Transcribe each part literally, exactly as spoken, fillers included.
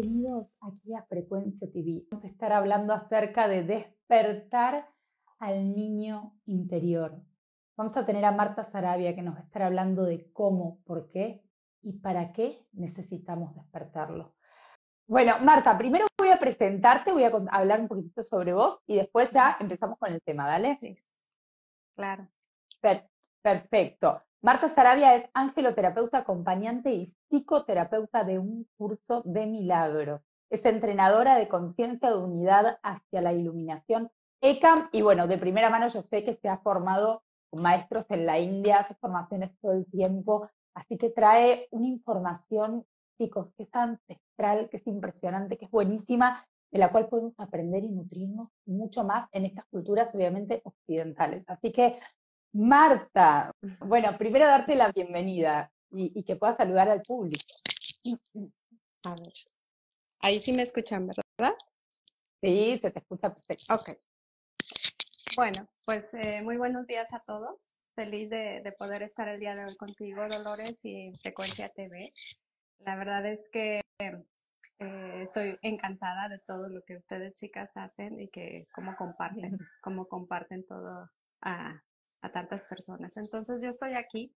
bienvenidos aquí a Frecuencia T V. Vamos a estar hablando acerca de despertar al niño interior. Vamos a tener a Martha Sarabia que nos va a estar hablando de cómo, por qué y para qué necesitamos despertarlo. Bueno, Martha, primero voy a presentarte, voy a hablar un poquitito sobre vos y después ya empezamos con el tema, ¿dale? Sí, claro. Per- perfecto. Martha Sarabia es angeloterapeuta, acompañante y psicoterapeuta de un curso de milagros. Es entrenadora de conciencia de unidad hacia la iluminación E C A M y bueno, de primera mano yo sé que se ha formado con maestros en la India, hace formaciones todo el tiempo, así que trae una información, chicos, que es ancestral, que es impresionante, que es buenísima, de la cual podemos aprender y nutrirnos mucho más en estas culturas obviamente occidentales. Así que Martha, bueno, primero darte la bienvenida y, y que puedas saludar al público. A ver, ahí sí me escuchan, ¿verdad? Sí, se te escucha perfecto. Ok. Bueno, pues eh, muy buenos días a todos. Feliz de, de poder estar el día de hoy contigo, Dolores, y Frecuencia T V. La verdad es que eh, estoy encantada de todo lo que ustedes chicas hacen y que cómo comparten, cómo comparten todo a... a tantas personas. Entonces yo estoy aquí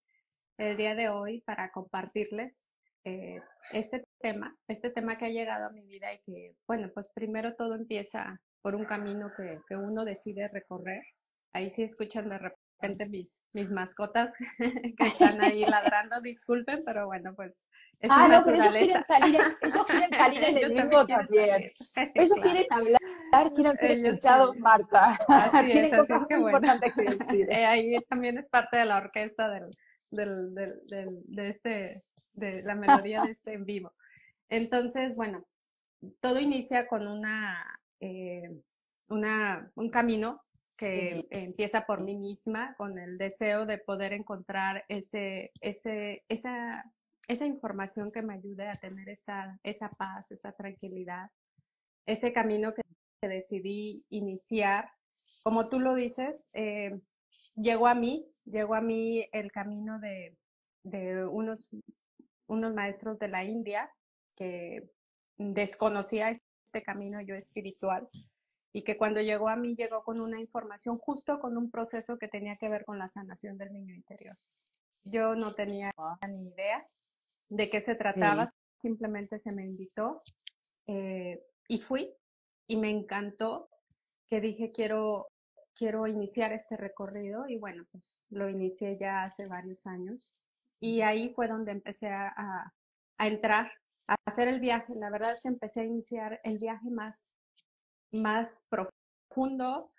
el día de hoy para compartirles eh, este tema, este tema que ha llegado a mi vida y que, bueno, pues primero todo empieza por un camino que, que uno decide recorrer. Ahí sí escuchan de repente mis, mis mascotas que están ahí ladrando, disculpen, pero bueno, pues es ah, no, naturaleza. Pero ellos quieren salir, ellos quieren salir en el mismo también. Ellos claro. quieren hablar. Quiero ser escuchado, Martha. Así es, así es que bueno. eh, ahí también es parte de la orquesta del, del, del, del, de, este, de la melodía de este en vivo. Entonces, bueno, todo inicia con una, eh, una, un camino que sí. empieza por mí misma, con el deseo de poder encontrar ese, ese, esa, esa información que me ayude a tener esa, esa paz, esa tranquilidad, ese camino que que decidí iniciar, como tú lo dices, eh, llegó a mí, llegó a mí el camino de, de unos, unos maestros de la India que desconocía este camino yo espiritual y que cuando llegó a mí llegó con una información justo con un proceso que tenía que ver con la sanación del niño interior. Yo no tenía ni idea de qué se trataba, sí. simplemente se me invitó eh, y fui. Y me encantó que dije, quiero, quiero iniciar este recorrido. Y bueno, pues lo inicié ya hace varios años. Y ahí fue donde empecé a, a, a entrar, a hacer el viaje. La verdad es que empecé a iniciar el viaje más, más profundo,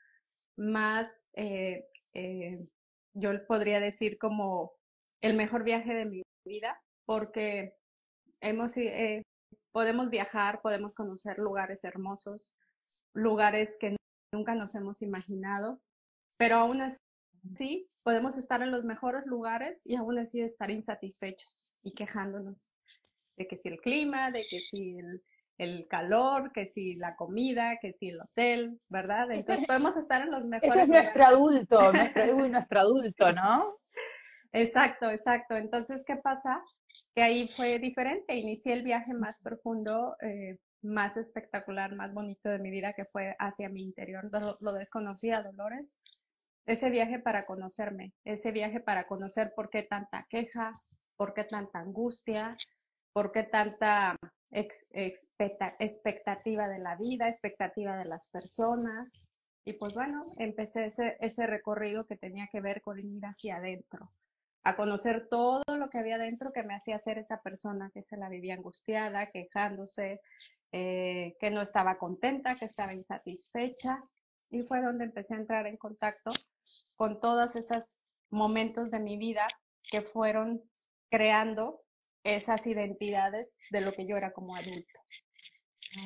más, eh, eh, yo podría decir como el mejor viaje de mi vida, porque hemos... Eh, podemos viajar, podemos conocer lugares hermosos, lugares que nunca nos hemos imaginado, pero aún así podemos estar en los mejores lugares y aún así estar insatisfechos y quejándonos de que si el clima, de que si el, el calor, que si la comida, que si el hotel, ¿verdad? Entonces podemos estar en los mejores lugares. Eso es nuestro adulto, nuestro ego y nuestro adulto, ¿no? Exacto, exacto. Entonces, ¿qué pasa? Que ahí fue diferente, inicié el viaje más profundo, eh, más espectacular, más bonito de mi vida que fue hacia mi interior, lo, lo desconocía, Dolores, ese viaje para conocerme, ese viaje para conocer por qué tanta queja, por qué tanta angustia, por qué tanta ex, expecta, expectativa de la vida, expectativa de las personas, y pues bueno, empecé ese, ese recorrido que tenía que ver con ir hacia adentro, a conocer todo lo que había dentro que me hacía ser esa persona que se la vivía angustiada, quejándose, eh, que no estaba contenta, que estaba insatisfecha. Y fue donde empecé a entrar en contacto con todos esos momentos de mi vida que fueron creando esas identidades de lo que yo era como adulto.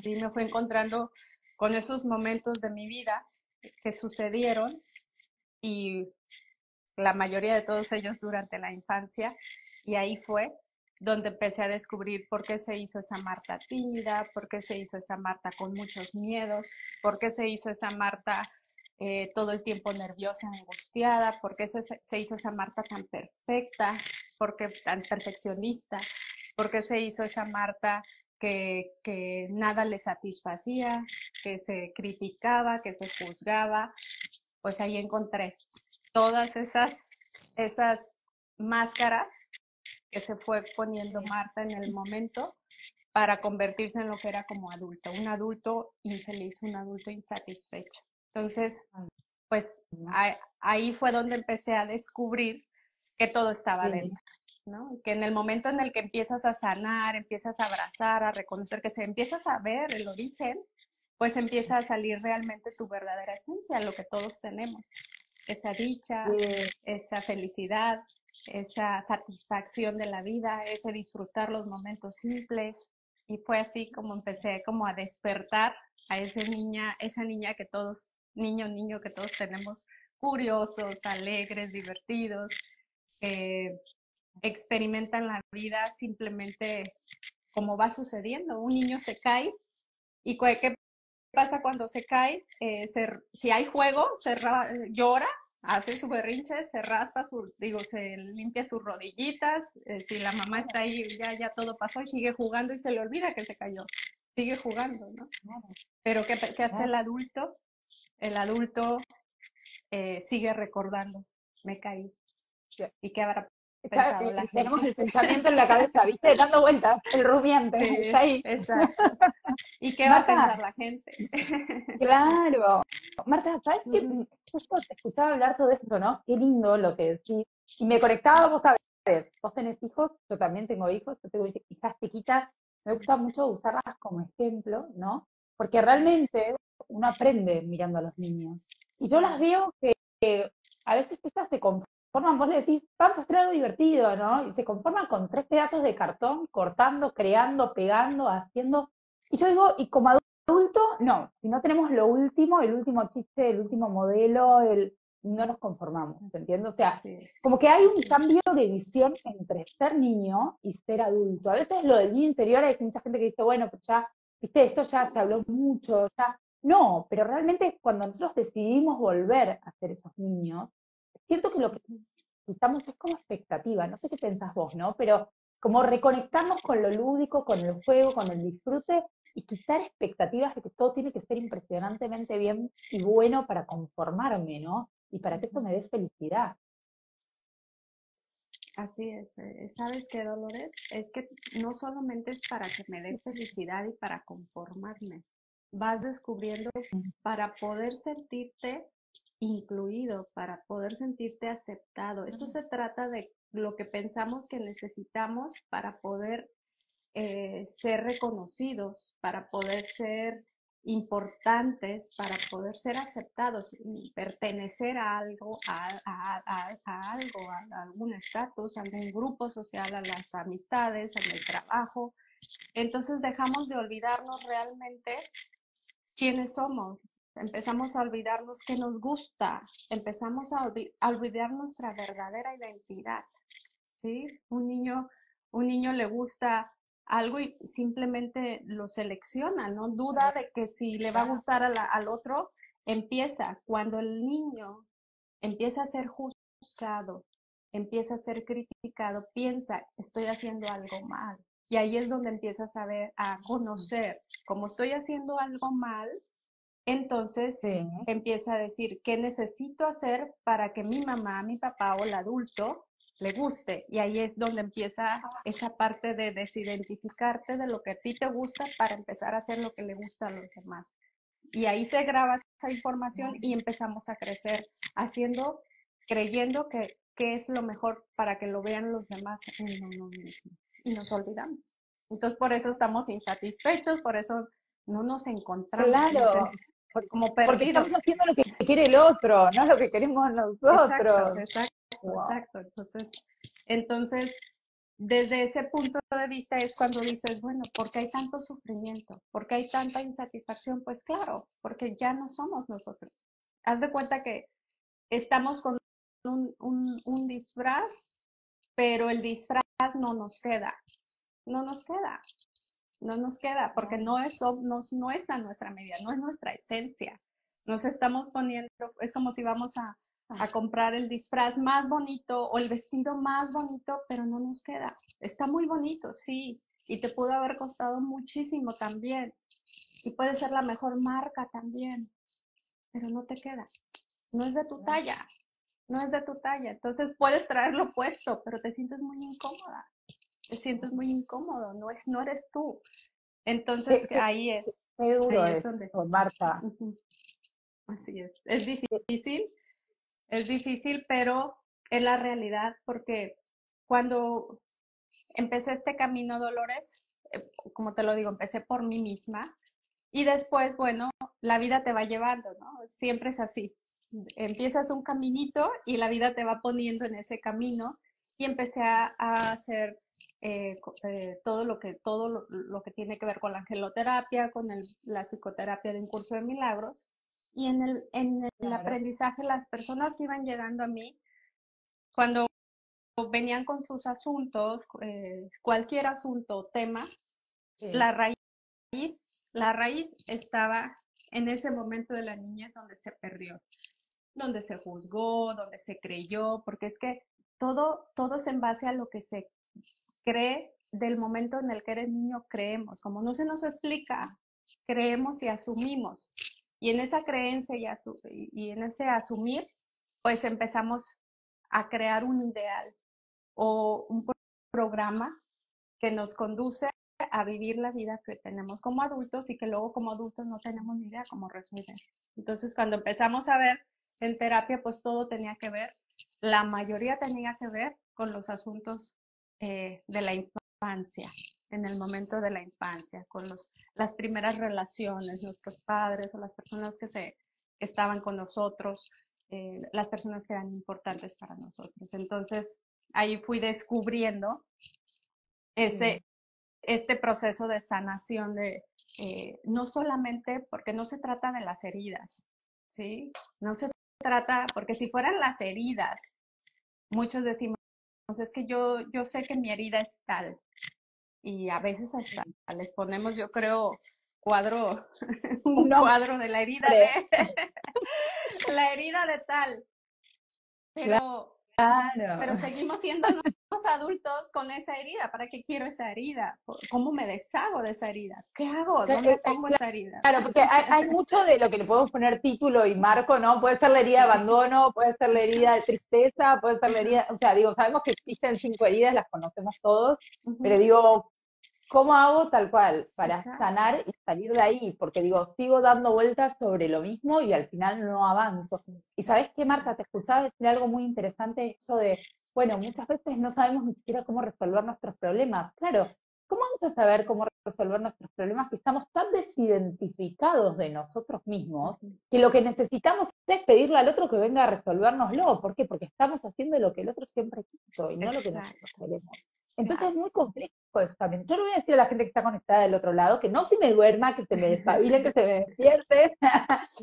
Y me fui encontrando con esos momentos de mi vida que sucedieron y... la mayoría de todos ellos durante la infancia, y ahí fue donde empecé a descubrir por qué se hizo esa Martha tímida, por qué se hizo esa Martha con muchos miedos, por qué se hizo esa Martha eh, todo el tiempo nerviosa, angustiada, por qué se, se hizo esa Martha tan perfecta, por qué tan perfeccionista, por qué se hizo esa Martha que, que nada le satisfacía, que se criticaba, que se juzgaba, pues ahí encontré todas esas, esas máscaras que se fue poniendo Martha en el momento para convertirse en lo que era como adulto, un adulto infeliz, un adulto insatisfecho. Entonces, pues ahí fue donde empecé a descubrir que todo estaba dentro, ¿no? Que en el momento en el que empiezas a sanar, empiezas a abrazar, a reconocer que se empiezas a ver el origen, pues empieza a salir realmente tu verdadera esencia, lo que todos tenemos. Esa dicha, esa felicidad, esa satisfacción de la vida, ese disfrutar los momentos simples. Y fue así como empecé como a despertar a esa niña, esa niña que todos... niño, niño que todos tenemos, curiosos, alegres, divertidos, que eh, experimentan la vida simplemente como va sucediendo. Un niño se cae y ¿qué pasa cuando se cae? Eh, se, si hay juego, se llora, hace su berrinche, se raspa, su, digo, se limpia sus rodillitas, eh, si la mamá está ahí, ya, ya todo pasó y sigue jugando y se le olvida que se cayó, sigue jugando, ¿no? Pero ¿qué, qué hace el adulto? El adulto eh, sigue recordando, me caí. ¿Y qué habrá pensado la gente? Tenemos el pensamiento en la cabeza, ¿viste? Dando vueltas, el rumiante, sí, está ahí. Exacto. ¿Y qué Martha, va a pensar la gente? Claro. Martha, ¿sabes qué? Mm. Yo te escuchaba hablar todo esto, ¿no? Qué lindo lo que decís. Y me conectaba, vos sabés, vos tenés hijos, yo también tengo hijos, yo tengo hijas chiquitas, me gusta mucho usarlas como ejemplo, ¿no? Porque realmente uno aprende mirando a los niños. Y yo las veo que, que a veces estas se conforman, vos le decís, vamos a hacer algo divertido, ¿no? Y se conforman con tres pedazos de cartón, cortando, creando, pegando, haciendo. Y yo digo, y como adulto, no. Si no tenemos lo último, el último chiste, el último modelo, el, no nos conformamos, ¿entiendes? O sea, como que hay un cambio de visión entre ser niño y ser adulto. A veces lo del niño interior, hay mucha gente que dice, bueno, pues ya, viste, esto ya se habló mucho, ya... No, pero realmente cuando nosotros decidimos volver a ser esos niños, siento que lo que quitamos es como expectativa, no sé qué pensás vos, ¿no? Pero como reconectarnos con lo lúdico, con el juego, con el disfrute, y quitar expectativas de que todo tiene que ser impresionantemente bien y bueno para conformarme, ¿no? Y para que eso me dé felicidad. Así es. ¿Sabes qué, Dolores? Es que no solamente es para que me dé felicidad y para conformarme. Vas descubriendo para poder sentirte incluido, para poder sentirte aceptado. Esto se trata de lo que pensamos que necesitamos para poder eh, ser reconocidos, para poder ser importantes, para poder ser aceptados, pertenecer a algo, a, a, a, a algo, a, a algún estatus, a algún grupo social, a las amistades, en el trabajo. Entonces dejamos de olvidarnos realmente quiénes somos, empezamos a olvidarnos qué nos gusta, empezamos a, olvid a olvidar nuestra verdadera identidad, ¿sí? Un niño, un niño le gusta algo y simplemente lo selecciona, no duda de que si le va a gustar a la, al otro, empieza. Cuando el niño empieza a ser juzgado, empieza a ser criticado, piensa, estoy haciendo algo mal. Y ahí es donde empiezas a ver, a conocer, como estoy haciendo algo mal, entonces sí. Empieza a decir qué necesito hacer para que mi mamá, mi papá o el adulto le guste. Y ahí es donde empieza esa parte de desidentificarte de lo que a ti te gusta para empezar a hacer lo que le gusta a los demás. Y ahí se graba esa información y empezamos a crecer haciendo, creyendo que, que es lo mejor para que lo vean los demás en uno mismo. Y nos olvidamos. Entonces, por eso estamos insatisfechos, por eso no nos encontramos. Claro, no sé, como perdidos. Porque estamos haciendo lo que quiere el otro, no lo que queremos nosotros. Exacto, exacto, wow. Exacto. Entonces, entonces, desde ese punto de vista es cuando dices, bueno, ¿por qué hay tanto sufrimiento? ¿Por qué hay tanta insatisfacción? Pues claro, porque ya no somos nosotros. Haz de cuenta que estamos con un, un, un disfraz, pero el disfraz no nos queda, no nos queda, no nos queda, porque no es, no, no es a nuestra medida, no es nuestra esencia. Nos estamos poniendo, es como si vamos a, a comprar el disfraz más bonito o el vestido más bonito, pero no nos queda. Está muy bonito, sí, y te pudo haber costado muchísimo también, y puede ser la mejor marca también, pero no te queda, no es de tu talla, no es de tu talla, entonces puedes traerlo puesto, pero te sientes muy incómoda, te sientes muy incómodo, no, es, no eres tú, entonces qué, ahí qué, es. Qué duro ahí es donde... esto, Martha. Uh-huh. Así es, es difícil, es difícil, pero es la realidad, porque cuando empecé este camino, Dolores, como te lo digo, empecé por mí misma, y después, bueno, la vida te va llevando, ¿no? Siempre es así, empiezas un caminito y la vida te va poniendo en ese camino, y empecé a, a hacer eh, eh, todo, lo que, todo lo, lo que tiene que ver con la angeloterapia, con el, la psicoterapia de un curso de milagros. Y en el, en el claro. aprendizaje, las personas que iban llegando a mí, cuando venían con sus asuntos, eh, cualquier asunto o tema, sí. la raíz, la raíz estaba en ese momento de la niñez donde se perdió, donde se juzgó, donde se creyó, porque es que todo, todo es en base a lo que se cree del momento en el que eres niño, creemos. Como no se nos explica, creemos y asumimos. Y en esa creencia y, asu y en ese asumir, pues empezamos a crear un ideal o un pro programa que nos conduce a vivir la vida que tenemos como adultos y que luego como adultos no tenemos ni idea cómo resolver. Entonces cuando empezamos a ver en terapia, pues todo tenía que ver, la mayoría tenía que ver con los asuntos eh, de la infancia. En el momento de la infancia, con los, las primeras relaciones, nuestros padres o las personas que, se, que estaban con nosotros, eh, las personas que eran importantes para nosotros. Entonces, ahí fui descubriendo ese, sí. este proceso de sanación, de, eh, no solamente porque no se trata de las heridas, ¿sí? No se trata, porque si fueran las heridas, muchos decimos, es que yo, yo sé que mi herida es tal. Y a veces hasta les ponemos, yo creo, cuadro, un no, cuadro de la herida de, la herida de tal. Pero, claro. pero seguimos siendo los adultos con esa herida. ¿Para qué quiero esa herida? ¿Cómo me deshago de esa herida? ¿Qué hago? ¿Dónde pongo esa herida? Claro, porque hay, hay mucho de lo que le podemos poner título y marco, ¿no? Puede ser la herida de abandono, puede ser la herida de tristeza, puede ser la herida... O sea, digo, sabemos que existen cinco heridas, las conocemos todos, uh-huh. pero digo... ¿Cómo hago tal cual para Exacto. sanar y salir de ahí? Porque digo, sigo dando vueltas sobre lo mismo y al final no avanzo. Y ¿sabes qué, Martha? Te escuchaba decir algo muy interesante, esto de, bueno, muchas veces no sabemos ni siquiera cómo resolver nuestros problemas. Claro, ¿cómo vamos a saber cómo resolver nuestros problemas si estamos tan desidentificados de nosotros mismos que lo que necesitamos es pedirle al otro que venga a resolvérnoslo? ¿Por qué? Porque estamos haciendo lo que el otro siempre quiso y no Exacto. lo que nosotros queremos. Entonces es muy complejo eso también. Yo le voy a decir a la gente que está conectada del otro lado que no se me duerma, que se me despabilen, que se me despierten,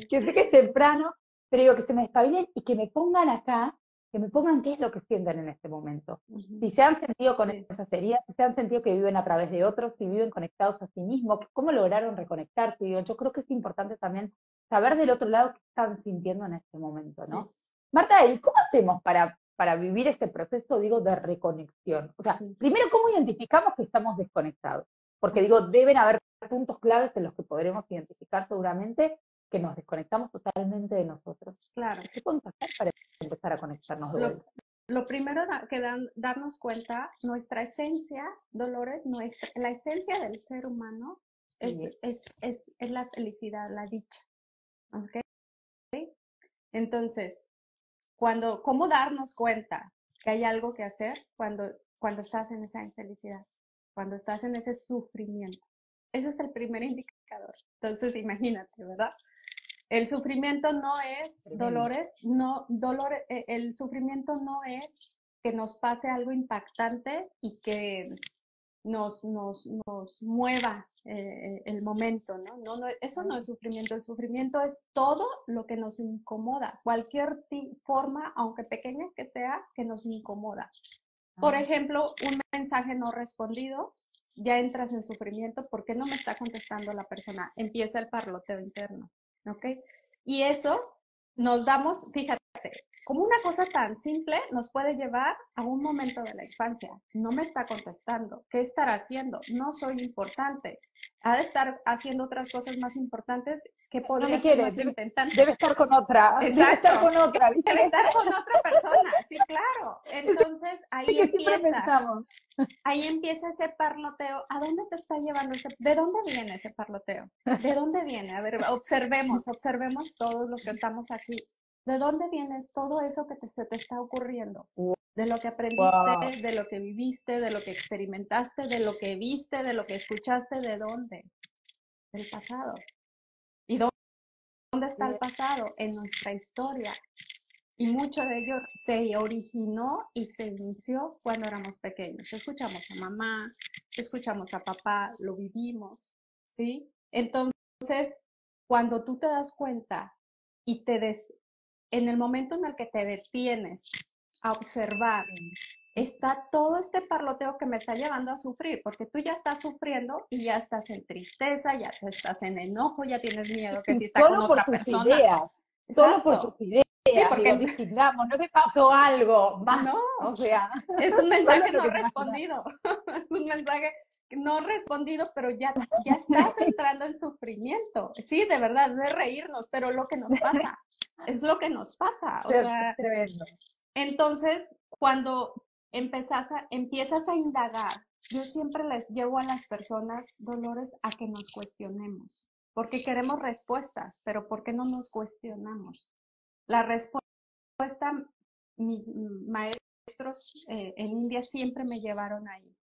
que sé que es temprano, pero digo que se me despabilen y que me pongan acá, que me pongan qué es lo que sienten en este momento. Uh-huh. Si se han sentido con esas heridas, si se han sentido que viven a través de otros, si viven conectados a sí mismos, cómo lograron reconectarse. Digo, yo creo que es importante también saber del otro lado qué están sintiendo en este momento, ¿no? Sí. Martha, ¿y cómo hacemos para... para vivir este proceso, digo, de reconexión? O sea, sí. primero, ¿cómo identificamos que estamos desconectados? Porque, digo, deben haber puntos claves en los que podremos identificar seguramente que nos desconectamos totalmente de nosotros. Claro. ¿Qué podemos hacer para empezar a conectarnos de vuelta? Lo, lo primero que dan, darnos cuenta, nuestra esencia, Dolores, nuestra, la esencia del ser humano es, sí. es, es, es la felicidad, la dicha. ¿Okay? ¿Okay? Entonces, Cuando, ¿cómo darnos cuenta que hay algo que hacer cuando, cuando estás en esa infelicidad? Cuando estás en ese sufrimiento. Ese es el primer indicador. Entonces, imagínate, ¿verdad? El sufrimiento no es, Dolores, no, dolor, eh, el sufrimiento no es que nos pase algo impactante y que nos, nos, nos mueva eh, el momento, ¿no? No, no, eso no es sufrimiento, el sufrimiento es todo lo que nos incomoda, cualquier forma, aunque pequeña que sea, que nos incomoda. Por Ajá. ejemplo, un mensaje no respondido, ya entras en sufrimiento, ¿por qué no me está contestando la persona? Empieza el parloteo interno, ¿ok? Y eso nos damos, fíjate, Como una cosa tan simple nos puede llevar a un momento de la infancia. No me está contestando. ¿Qué estará haciendo? No soy importante. Ha de estar haciendo otras cosas más importantes que podría no me ser quiere, más debe, intentante. Debe estar con otra. Exacto. Debe estar con otra. ¿Viste? Debe estar con otra persona. Sí, claro. Entonces ahí sí, empieza. Ahí empieza ese parloteo. ¿A dónde te está llevando ese? ¿De dónde viene ese parloteo? ¿De dónde viene? A ver, observemos, observemos todos los que estamos aquí. ¿De dónde vienes todo eso que te, se te está ocurriendo? De lo que aprendiste, wow. de lo que viviste, de lo que experimentaste, de lo que viste, de lo que escuchaste, ¿de dónde? Del pasado. ¿Y dónde, dónde está el pasado? En nuestra historia. Y mucho de ello se originó y se inició cuando éramos pequeños. Escuchamos a mamá, escuchamos a papá, lo vivimos, ¿sí? Entonces, cuando tú te das cuenta y te des... En el momento en el que te detienes a observar, está todo este parloteo que me está llevando a sufrir, porque tú ya estás sufriendo y ya estás en tristeza, ya estás en enojo, ya tienes miedo que si está con otra persona. Solo por tus ideas. Sí, porque designamos, no te pasó algo. Más, no, o sea. Es un mensaje no respondido. Es un mensaje no respondido, pero ya, ya estás entrando en sufrimiento. Sí, de verdad, de reírnos, pero lo que nos pasa. Es lo que nos pasa, o pero, sea, tremendo. Entonces cuando empezás a, empiezas a indagar, yo siempre les llevo a las personas, Dolores, a que nos cuestionemos, porque queremos respuestas, pero ¿por qué no nos cuestionamos? La respuesta, mis maestros eh, en India siempre me llevaron ahí.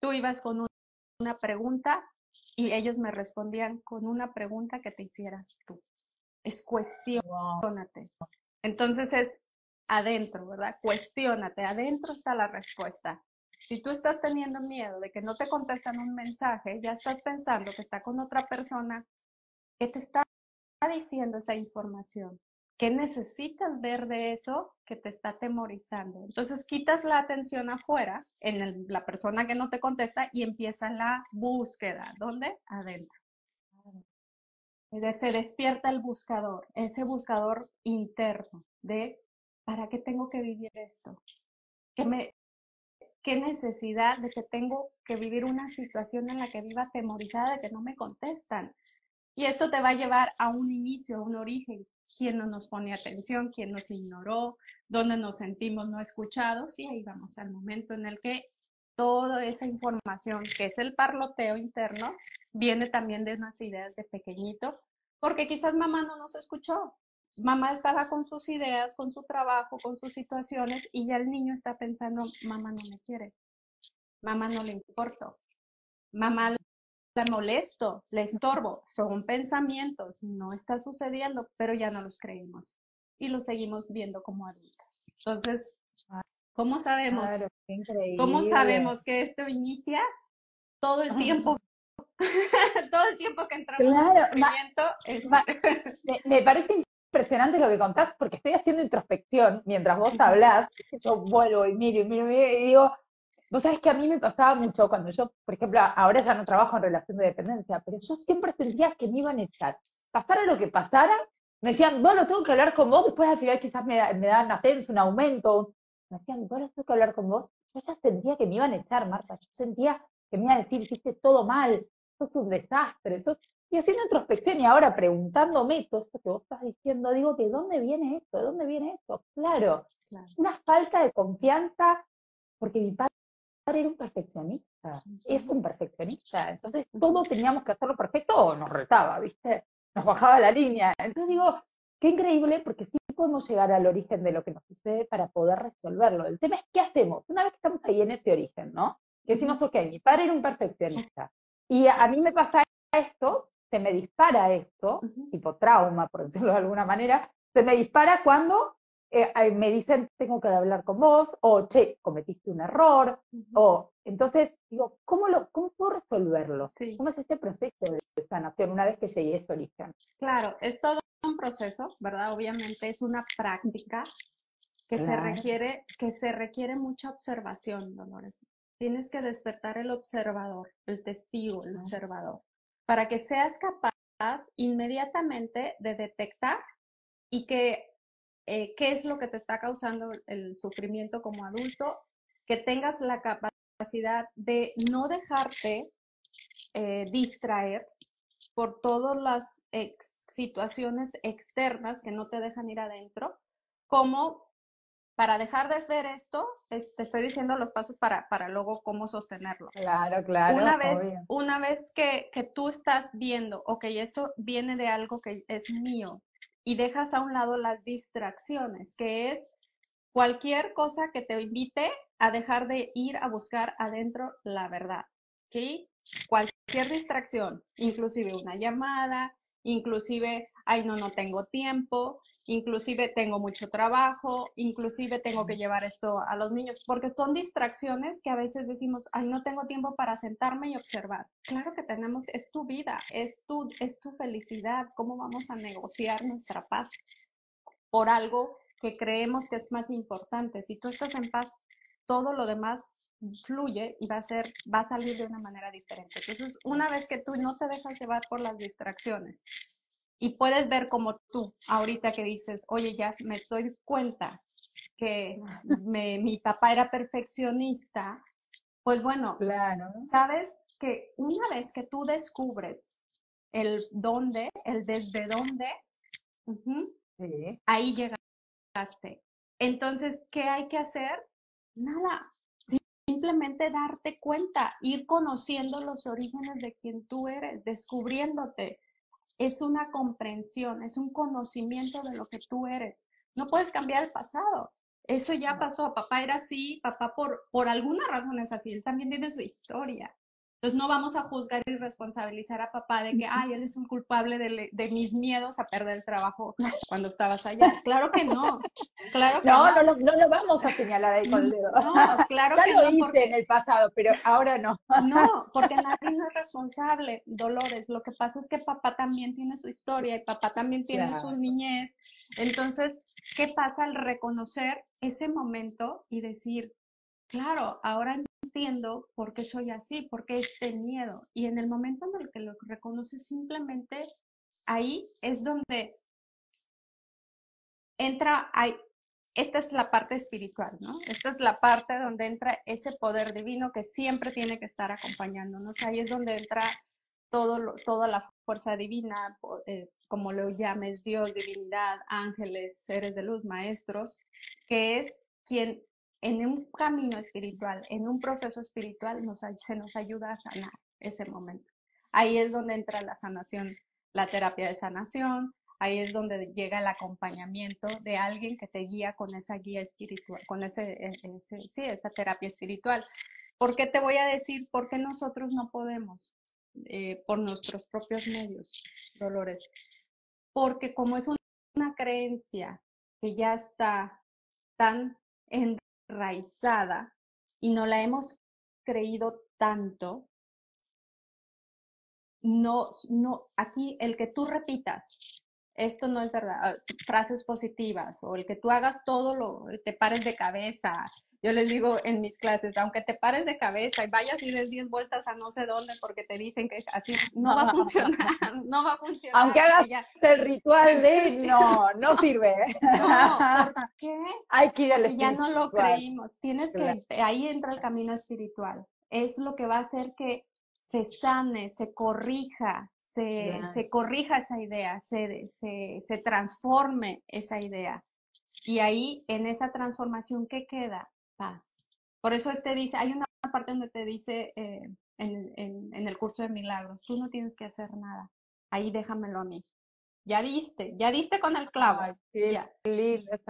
Tú ibas con un, una pregunta y ellos me respondían con una pregunta que te hicieras tú. Es cuestiónate. Entonces es adentro, ¿verdad? Cuestiónate, adentro está la respuesta. Si tú estás teniendo miedo de que no te contestan un mensaje, ya estás pensando que está con otra persona, ¿qué te está diciendo esa información? ¿Qué necesitas ver de eso que te está atemorizando? Entonces quitas la atención afuera, en el, la persona que no te contesta, y empieza la búsqueda. ¿Dónde? Adentro. Se despierta el buscador, ese buscador interno de ¿para qué tengo que vivir esto? ¿Qué, me, qué necesidad de que tengo que vivir una situación en la que viva atemorizada de que no me contestan? Y esto te va a llevar a un inicio, a un origen. ¿Quién no nos pone atención? ¿Quién nos ignoró? ¿Dónde nos sentimos no escuchados? Y ahí vamos al momento en el que toda esa información, que es el parloteo interno, viene también de unas ideas de pequeñito, porque quizás mamá no nos escuchó. Mamá estaba con sus ideas, con su trabajo, con sus situaciones, y ya el niño está pensando, mamá no me quiere, mamá no le importo, mamá la molesto, le estorbo. Son pensamientos, no está sucediendo, pero ya no los creímos y los seguimos viendo como adultos. Entonces, ¿cómo sabemos? Claro, qué increíble. ¿Cómo sabemos que esto inicia? Todo el tiempo. Todo el tiempo que entramos claro, en sufrimiento. Es... me, me parece impresionante lo que contás, porque estoy haciendo introspección mientras vos hablás. Yo vuelvo y miro y miro y digo, vos sabés que a mí me pasaba mucho cuando yo, por ejemplo, ahora ya no trabajo en relación de dependencia, pero yo siempre sentía que me iban a echar. Pasara lo que pasara, me decían, no, lo tengo que hablar con vos, después al final quizás me, me dan ascenso, un aumento. Me decían, ahora tengo que hablar con vos. Yo ya sentía que me iban a echar, Marta. Yo sentía que me iban a decir, hiciste todo mal, sos un desastre. Sos... Y haciendo introspección y ahora preguntándome todo esto que vos estás diciendo, digo, ¿de dónde viene esto? ¿De dónde viene esto? Claro, claro. Una falta de confianza, porque mi padre era un perfeccionista. Sí. Es un perfeccionista. Entonces, todo teníamos que hacerlo perfecto o nos retaba, ¿viste? Nos bajaba la línea. Entonces digo, qué increíble, porque sí, podemos llegar al origen de lo que nos sucede para poder resolverlo. El tema es qué hacemos una vez que estamos ahí en ese origen, ¿no? Que decimos, ok, mi padre era un perfeccionista y a mí me pasa esto, se me dispara esto, uh-huh. tipo trauma, por decirlo de alguna manera, se me dispara cuando eh, me dicen, tengo que hablar con vos, o, che, cometiste un error, uh-huh. o, entonces, digo, ¿cómo, lo, cómo puedo resolverlo? Sí. ¿Cómo es este proceso de sanación una vez que llegué a ese origen? Claro, es todo un proceso, ¿verdad? Obviamente es una práctica que, claro. se requiere, que se requiere mucha observación, Dolores. Tienes que despertar el observador, el testigo, el observador, para que seas capaz inmediatamente de detectar y que eh, qué es lo que te está causando el sufrimiento como adulto, que tengas la capacidad de no dejarte eh, distraer por todas las ex situaciones externas que no te dejan ir adentro, como para dejar de ver esto, es, te estoy diciendo los pasos para, para luego cómo sostenerlo. Claro, claro. Una vez, una vez que, que tú estás viendo, ok, esto viene de algo que es mío, y dejas a un lado las distracciones, que es cualquier cosa que te invite a dejar de ir a buscar adentro la verdad, ¿sí? Cualquier distracción, inclusive una llamada, inclusive, ay, no, no tengo tiempo, inclusive tengo mucho trabajo, inclusive tengo que llevar esto a los niños, porque son distracciones que a veces decimos, ay, no tengo tiempo para sentarme y observar. Claro que tenemos, es tu vida, es tu, es tu felicidad, ¿cómo vamos a negociar nuestra paz por algo que creemos que es más importante? Si tú estás en paz, todo lo demás fluye y va a ser, va a salir de una manera diferente. Entonces, una vez que tú no te dejas llevar por las distracciones, y puedes ver como tú, ahorita que dices, oye, ya me doy cuenta que me, mi papá era perfeccionista, pues bueno, claro, sabes que una vez que tú descubres el dónde, el desde dónde, uh-huh, sí, ahí llegaste. Entonces, ¿qué hay que hacer? Nada, simplemente darte cuenta, ir conociendo los orígenes de quien tú eres, descubriéndote. Es una comprensión, es un conocimiento de lo que tú eres. No puedes cambiar el pasado. Eso ya pasó. Papá era así, papá por, por alguna razón es así. Él también tiene su historia. Entonces no vamos a juzgar y responsabilizar a papá de que, ay, él es un culpable de, de mis miedos a perder el trabajo cuando estabas allá. Claro que no. Claro que no, no. No, no lo vamos a señalar ahí con el dedo. No, claro ya que lo no. Hice porque... en el pasado, pero ahora no. No, porque nadie no es responsable, Dolores. Lo que pasa es que papá también tiene su historia y papá también tiene claro. su niñez. Entonces, ¿qué pasa al reconocer ese momento y decir, claro, ahora entiendo por qué soy así, por qué este miedo? Y en el momento en el que lo reconoces, simplemente ahí es donde entra, ahí, esta es la parte espiritual, ¿no? Esta es la parte donde entra ese poder divino que siempre tiene que estar acompañándonos. Ahí es donde entra todo lo, toda la fuerza divina, eh, como lo llames, Dios, divinidad, ángeles, seres de luz, maestros, que es quien... en un camino espiritual, en un proceso espiritual, nos, se nos ayuda a sanar ese momento. Ahí es donde entra la sanación, la terapia de sanación, ahí es donde llega el acompañamiento de alguien que te guía con esa guía espiritual, con ese, ese, sí, esa terapia espiritual. ¿Por qué te voy a decir por qué nosotros no podemos eh, por nuestros propios medios, Dolores? Porque como es una creencia que ya está tan en enraizada y no la hemos creído tanto, no, no, aquí el que tú repitas, esto no es verdad, frases positivas, o el que tú hagas todo lo, te pares de cabeza, yo les digo en mis clases, aunque te pares de cabeza y vayas y des diez vueltas a no sé dónde porque te dicen que así no va a funcionar, no va a funcionar. Aunque hagas ya... el ritual de no, no sirve. No, ¿por qué? Hay que ir al espíritu. Ya no lo creímos. Tienes que, ahí entra el camino espiritual. Es lo que va a hacer que se sane, se corrija, se, se corrija esa idea, se, se, se transforme esa idea. Y ahí, en esa transformación, ¿qué queda? Paz. Por eso este dice, hay una parte donde te dice eh, en, en, en el curso de milagros, tú no tienes que hacer nada, ahí déjamelo a mí. Ya diste, ya diste con el clavo. Ay, sí, ya.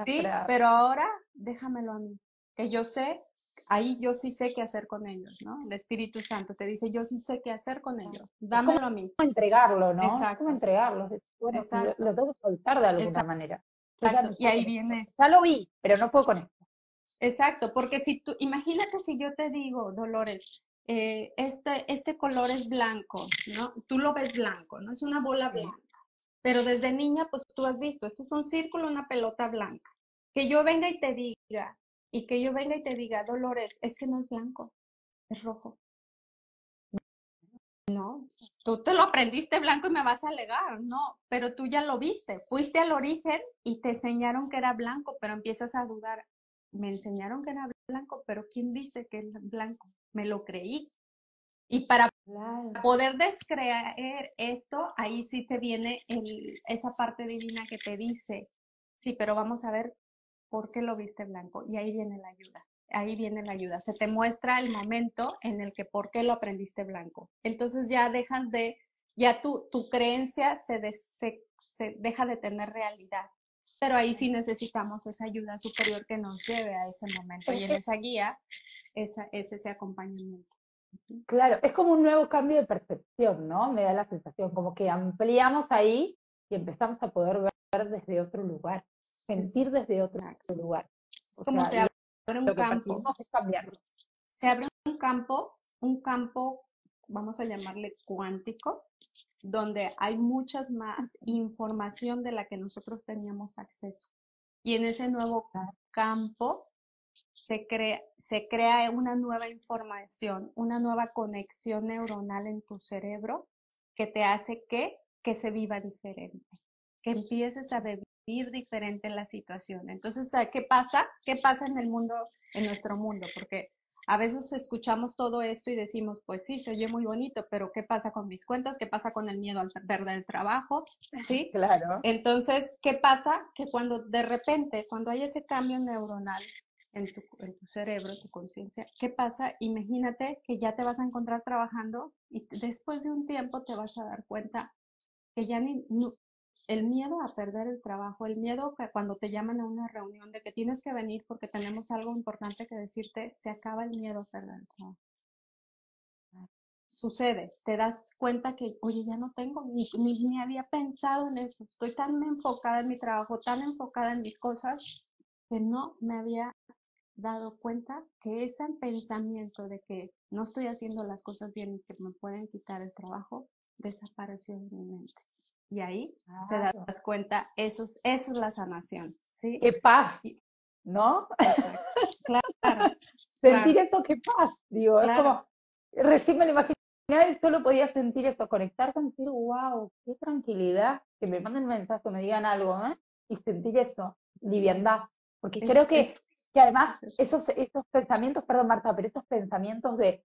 Sí, pero ahora déjamelo a mí, que yo sé, ahí yo sí sé qué hacer con ellos, ¿no? El Espíritu Santo te dice, yo sí sé qué hacer con ellos, dámelo ¿Cómo, a mí. Cómo entregarlo, ¿no? Exacto. ¿Cómo entregarlo? Bueno, Exacto. Lo, lo tengo que soltar de alguna Exacto. manera. Exacto, y ahí viene. Ya lo vi, pero no puedo con esto. Exacto, porque si tú, imagínate si yo te digo, Dolores, eh, este, este color es blanco, ¿no? Tú lo ves blanco, ¿no? Es una bola blanca. Pero desde niña, pues tú has visto, esto es un círculo, una pelota blanca. Que yo venga y te diga, y que yo venga y te diga, Dolores, es que no es blanco, es rojo. No, tú te lo aprendiste blanco y me vas a alegar, no, pero tú ya lo viste, fuiste al origen y te enseñaron que era blanco, pero empiezas a dudar, me enseñaron que era blanco, pero ¿quién dice que es blanco? Me lo creí. Y para claro. poder descreer esto, ahí sí te viene el, esa parte divina que te dice, sí, pero vamos a ver por qué lo viste blanco, y ahí viene la ayuda. Ahí viene la ayuda, se te muestra el momento en el que por qué lo aprendiste blanco. Entonces ya dejan de, ya tu, tu creencia se, de, se, se deja de tener realidad. Pero ahí sí necesitamos esa ayuda superior que nos lleve a ese momento. Y en esa guía esa, es ese acompañamiento. Claro, es como un nuevo cambio de percepción, ¿no? Me da la sensación, como que ampliamos ahí y empezamos a poder ver desde otro lugar, sentir desde otro lugar. Es como se habla. Un Lo que campo, es cambiarlo. Se abre un campo, un campo, vamos a llamarle cuántico, donde hay muchas más información de la que nosotros teníamos acceso. Y en ese nuevo campo se crea, se crea una nueva información, una nueva conexión neuronal en tu cerebro que te hace que, que se viva diferente, que empieces a vivir diferente en la situación. Entonces, ¿qué pasa? ¿Qué pasa en el mundo, en nuestro mundo? Porque a veces escuchamos todo esto y decimos, pues sí, se oye muy bonito, pero ¿qué pasa con mis cuentas? ¿Qué pasa con el miedo al perder el trabajo? ¿Sí? Claro. Entonces, ¿qué pasa? Que cuando de repente, cuando hay ese cambio neuronal en tu, en tu cerebro, tu conciencia, ¿qué pasa? Imagínate que ya te vas a encontrar trabajando y después de un tiempo te vas a dar cuenta que ya ni... No, el miedo a perder el trabajo, el miedo que cuando te llaman a una reunión de que tienes que venir porque tenemos algo importante que decirte, se acaba el miedo a perder el trabajo. Sucede, te das cuenta que, oye, ya no tengo, ni, ni, ni había pensado en eso. Estoy tan enfocada en mi trabajo, tan enfocada en mis cosas, que no me había dado cuenta que ese pensamiento de que no estoy haciendo las cosas bien y que me pueden quitar el trabajo, desapareció de mi mente. Y ahí ah, te das cuenta, eso es, eso es la sanación, ¿sí? ¡Qué paz! ¿No? Exacto. Claro. Sentir claro. eso, ¡qué paz! Digo, claro. es como, recién me lo imaginé, solo podía sentir eso, conectar con decir, wow, qué tranquilidad, que me manden mensajes, que me digan algo, ¿eh? Y sentir eso, liviandad. Porque es, creo que, es, que además, es, esos, esos pensamientos, perdón Marta, pero esos pensamientos de...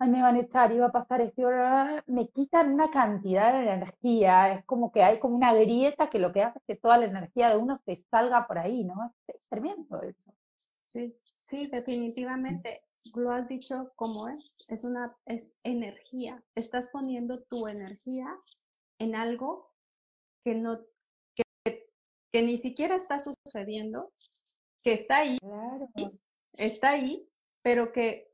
ay, me van a echar, iba a pasar esto, me quitan una cantidad de energía, es como que hay como una grieta que lo que hace es que toda la energía de uno se salga por ahí, ¿no? Es tremendo eso. Sí, sí, definitivamente, lo has dicho como es, es una, es energía, estás poniendo tu energía en algo que no, que, que ni siquiera está sucediendo, que está ahí, claro. está ahí, pero que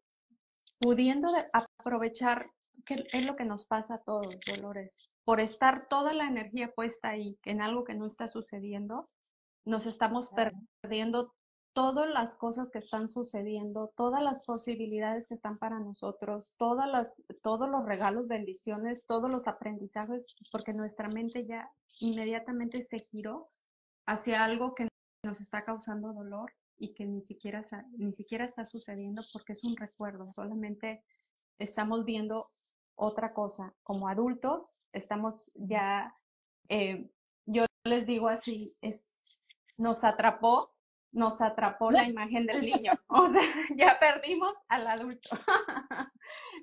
pudiendo de aprovechar, que es lo que nos pasa a todos, Dolores, por estar toda la energía puesta ahí, en algo que no está sucediendo, nos estamos claro. perdiendo todas las cosas que están sucediendo, todas las posibilidades que están para nosotros, todas las, todos los regalos, bendiciones, todos los aprendizajes, porque nuestra mente ya inmediatamente se giró hacia algo que nos está causando dolor, y que ni siquiera, ni siquiera está sucediendo porque es un recuerdo, solamente estamos viendo otra cosa. Como adultos estamos ya, eh, yo les digo así, es, nos atrapó, nos atrapó la imagen del niño, o sea, ya perdimos al adulto,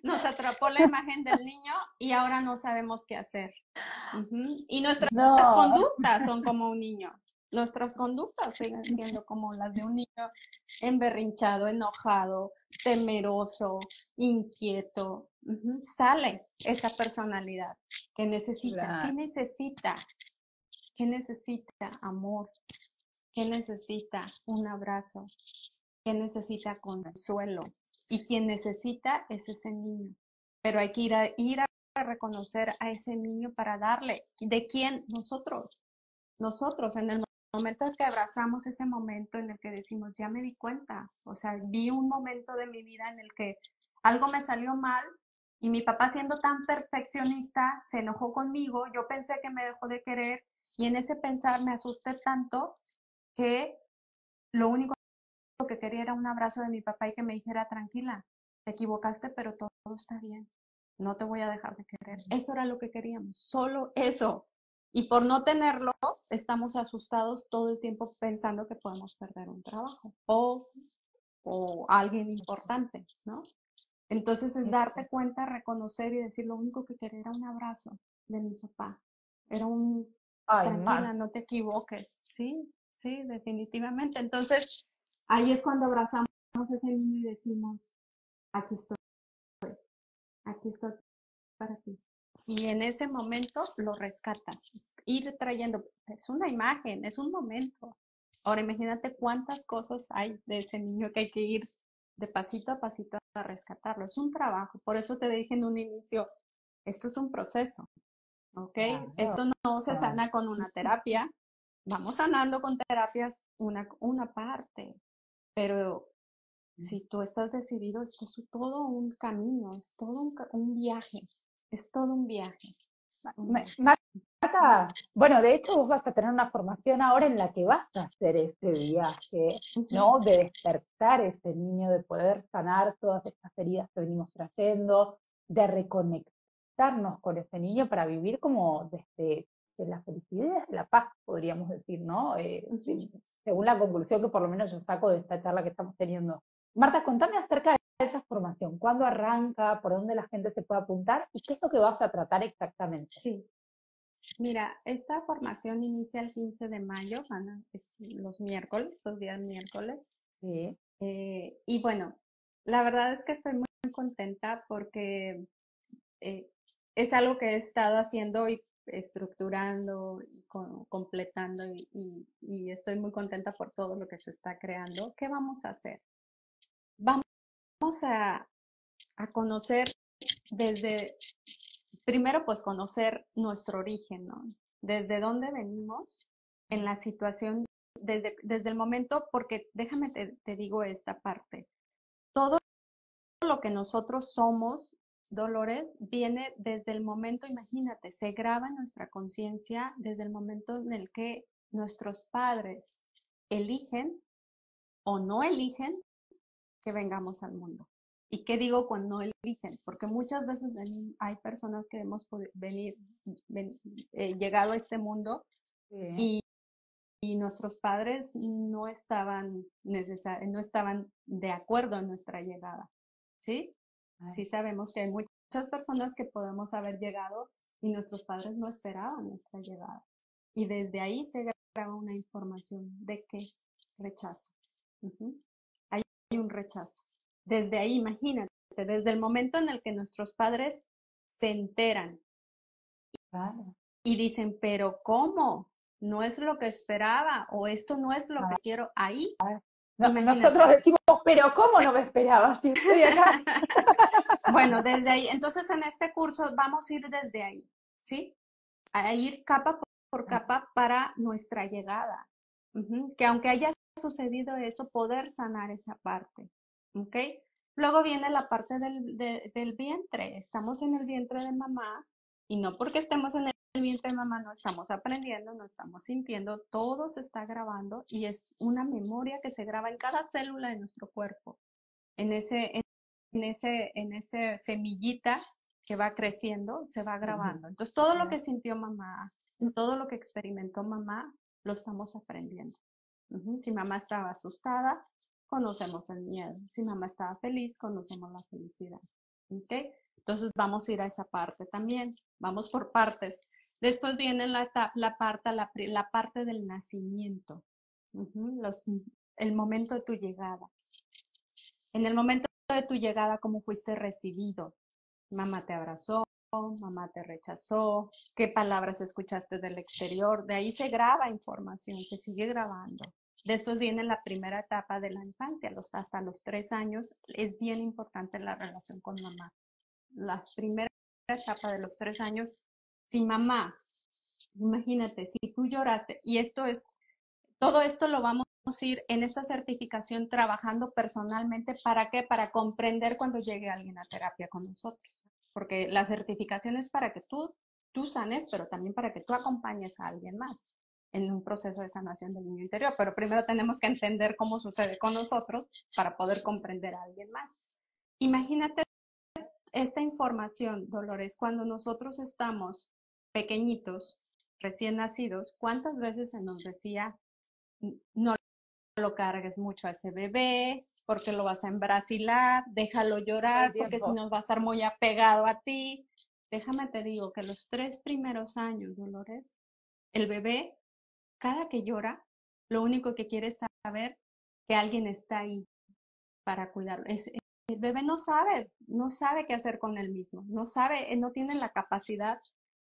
nos atrapó la imagen del niño y ahora no sabemos qué hacer. Uh-huh. Y nuestras no. conductas son como un niño. Nuestras conductas siguen siendo como las de un niño emberrinchado, enojado, temeroso, inquieto. Uh-huh. Sale esa personalidad que necesita. Claro. ¿Qué necesita? ¿Qué necesita amor? ¿Qué necesita un abrazo? ¿Qué necesita consuelo? Y quien necesita es ese niño. Pero hay que ir a, ir a reconocer a ese niño para darle. ¿De quién? Nosotros. Nosotros en el momento en que abrazamos ese momento en el que decimos, ya me di cuenta, o sea, vi un momento de mi vida en el que algo me salió mal y mi papá siendo tan perfeccionista se enojó conmigo, yo pensé que me dejó de querer y en ese pensar me asusté tanto que lo único que quería era un abrazo de mi papá y que me dijera, tranquila, te equivocaste pero todo está bien, no te voy a dejar de querer. Eso era lo que queríamos, solo eso. Y por no tenerlo, estamos asustados todo el tiempo pensando que podemos perder un trabajo o, o alguien importante, ¿no? Entonces es darte cuenta, reconocer y decir, lo único que quería era un abrazo de mi papá. Era un, Ay, tranquila, man. no te equivoques. Sí, sí, definitivamente. Entonces ahí es cuando abrazamos a ese niño y decimos, aquí estoy, aquí estoy para ti. Y en ese momento lo rescatas. Ir trayendo, es una imagen, es un momento. Ahora imagínate cuántas cosas hay de ese niño que hay que ir de pasito a pasito a rescatarlo. Es un trabajo, por eso te dije en un inicio, esto es un proceso, ¿ok? Claro, esto no, no se claro. sana con una terapia, vamos sanando con terapias una, una parte, pero si tú estás decidido, esto es todo un camino, es todo un, un viaje, es todo un viaje. Martha, bueno, de hecho vos vas a tener una formación ahora en la que vas a hacer ese viaje, ¿no? De despertar ese niño, de poder sanar todas estas heridas que venimos trayendo, de reconectarnos con ese niño para vivir como desde, desde la felicidad, desde la paz, podríamos decir, ¿no? Eh, según la conclusión que por lo menos yo saco de esta charla que estamos teniendo. Martha, contame acerca de esa formación, ¿cuándo arranca? ¿Por dónde la gente se puede apuntar? ¿Y qué es lo que vas a tratar exactamente? Sí, mira, esta formación inicia el quince de mayo, Ana, es los miércoles, los días miércoles. Sí. Eh, y bueno, la verdad es que estoy muy, muy contenta porque eh, es algo que he estado haciendo y estructurando, y con, completando y, y, y estoy muy contenta por todo lo que se está creando. ¿Qué vamos a hacer? Vamos Vamos a, a conocer desde, primero pues conocer nuestro origen, ¿no? Desde dónde venimos en la situación, desde, desde el momento, porque déjame te, te digo esta parte. Todo lo que nosotros somos, Dolores, viene desde el momento, imagínate, se graba en nuestra conciencia desde el momento en el que nuestros padres eligen o no eligen que vengamos al mundo. ¿Y qué digo cuando eligen? Porque muchas veces hay personas que hemos venir, ven, eh, llegado a este mundo y, y nuestros padres no estaban, necesar, no estaban de acuerdo en nuestra llegada, ¿sí? Ay. Sí sabemos que hay muchas personas que podemos haber llegado y nuestros padres no esperaban nuestra llegada. Y desde ahí se graba una información de qué rechazo. Uh-huh. Un rechazo. Desde ahí, imagínate, desde el momento en el que nuestros padres se enteran y, claro. y dicen, pero ¿cómo? No es lo que esperaba o esto no es lo que quiero. Ahí no, nosotros decimos, pero ¿cómo no me esperaba? Si estoy acá. Bueno, desde ahí. Entonces en este curso vamos a ir desde ahí, ¿sí? A ir capa por, por capa para nuestra llegada. Uh-huh. Que aunque haya sucedido eso, poder sanar esa parte, ¿ok? Luego viene la parte del, de, del vientre, estamos en el vientre de mamá y no porque estemos en el vientre de mamá no estamos aprendiendo, no estamos sintiendo, todo se está grabando y es una memoria que se graba en cada célula de nuestro cuerpo, en ese, en ese, en ese semillita que va creciendo, se va grabando. Entonces todo lo que sintió mamá, todo lo que experimentó mamá, lo estamos aprendiendo. Uh-huh. Si mamá estaba asustada, conocemos el miedo. Si mamá estaba feliz, conocemos la felicidad. ¿Okay? Entonces vamos a ir a esa parte también. Vamos por partes. Después viene la, la, parte, la, la parte del nacimiento. Uh-huh. Los, el momento de tu llegada. En el momento de tu llegada, ¿cómo fuiste recibido? Mamá te abrazó, mamá te rechazó, qué palabras escuchaste del exterior, de ahí se graba información, se sigue grabando. Después viene la primera etapa de la infancia, los, hasta los tres años, es bien importante la relación con mamá. La primera etapa de los tres años, si mamá, imagínate, si tú lloraste, y esto es, todo esto lo vamos a ir en esta certificación trabajando personalmente, ¿para qué? Para comprender cuando llegue alguien a terapia con nosotros. Porque la certificación es para que tú, tú sanes, pero también para que tú acompañes a alguien más en un proceso de sanación del niño interior. Pero primero tenemos que entender cómo sucede con nosotros para poder comprender a alguien más. Imagínate esta información, Dolores, cuando nosotros estamos pequeñitos, recién nacidos, ¿cuántas veces se nos decía no lo cargues mucho a ese bebé porque lo vas a embrasilar, déjalo llorar porque si no va a estar muy apegado a ti? Déjame te digo que los tres primeros años, Dolores, el bebé, cada que llora, lo único que quiere es saber que alguien está ahí para cuidarlo. Es, el bebé no sabe, no sabe qué hacer con él mismo, no sabe, no tiene la capacidad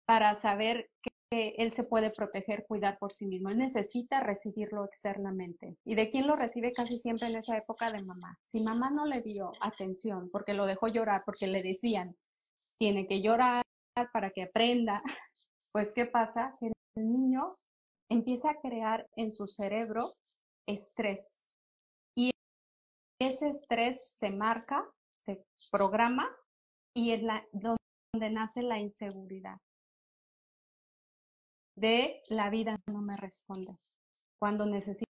para saber que, que él se puede proteger, cuidar por sí mismo. Él necesita recibirlo externamente. ¿Y de quién lo recibe casi siempre en esa época? De mamá. Si mamá no le dio atención porque lo dejó llorar, porque le decían, tiene que llorar para que aprenda, pues ¿qué pasa? Que el niño empieza a crear en su cerebro estrés. Y ese estrés se marca, se programa, y es la, donde nace la inseguridad. De la vida no me responde. Cuando necesito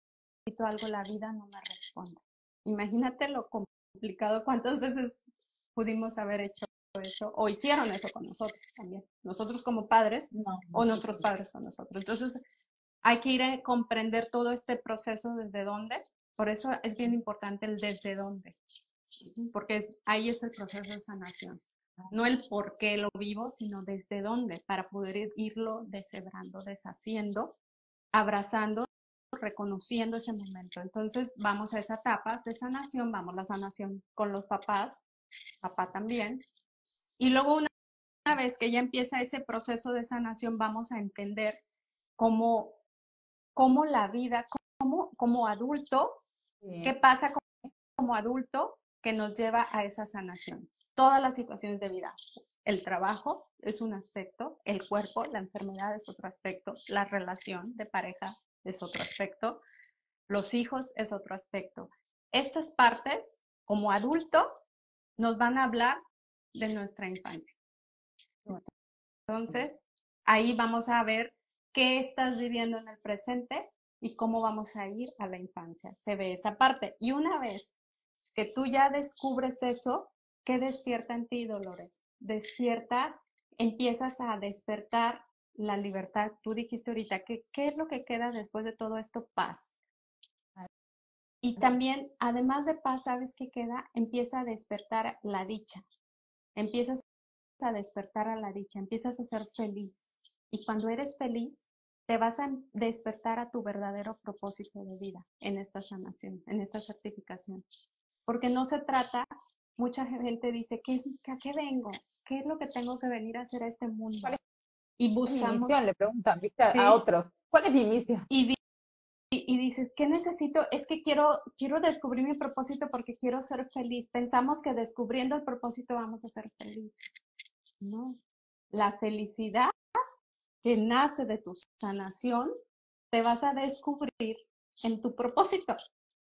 algo, la vida no me responde. Imagínate lo complicado, cuántas veces pudimos haber hecho eso, o hicieron eso con nosotros también. Nosotros como padres, no, o nuestros padres con nosotros. Entonces, hay que ir a comprender todo este proceso desde dónde. Por eso es bien importante el desde dónde. Porque es, ahí es el proceso de sanación. No el por qué lo vivo, sino desde dónde. Para poder irlo deshebrando, deshaciendo, abrazando, reconociendo ese momento. Entonces vamos a esas etapas de sanación. Vamos a la sanación con los papás, papá también. Y luego una, una vez que ya empieza ese proceso de sanación, vamos a entender cómo... cómo la vida, cómo, como adulto, bien, qué pasa como, como adulto que nos lleva a esa sanación. Todas las situaciones de vida, el trabajo es un aspecto, el cuerpo, la enfermedad es otro aspecto, la relación de pareja es otro aspecto, los hijos es otro aspecto. Estas partes, como adulto, nos van a hablar de nuestra infancia. Entonces, ahí vamos a ver qué estás viviendo en el presente y cómo vamos a ir a la infancia. Se ve esa parte. Y una vez que tú ya descubres eso, ¿qué despierta en ti, Dolores? Despiertas, empiezas a despertar la libertad. Tú dijiste ahorita que qué es lo que queda después de todo esto, paz. Y también, además de paz, ¿sabes qué queda? Empieza a despertar la dicha. Empiezas a despertar a la dicha, empiezas a ser feliz. Y cuando eres feliz, te vas a despertar a tu verdadero propósito de vida en esta sanación, en esta certificación. Porque no se trata, mucha gente dice, ¿qué es, ¿a qué vengo? ¿Qué es lo que tengo que venir a hacer a este mundo? Y buscamos... ¿Cuál es mi misión? Le preguntan, ¿viste? Sí, a otros, ¿cuál es mi misión? Y, y, y dices, ¿qué necesito? Es que quiero, quiero descubrir mi propósito porque quiero ser feliz. Pensamos que descubriendo el propósito vamos a ser felices. No, la felicidad que nace de tu sanación, te vas a descubrir en tu propósito.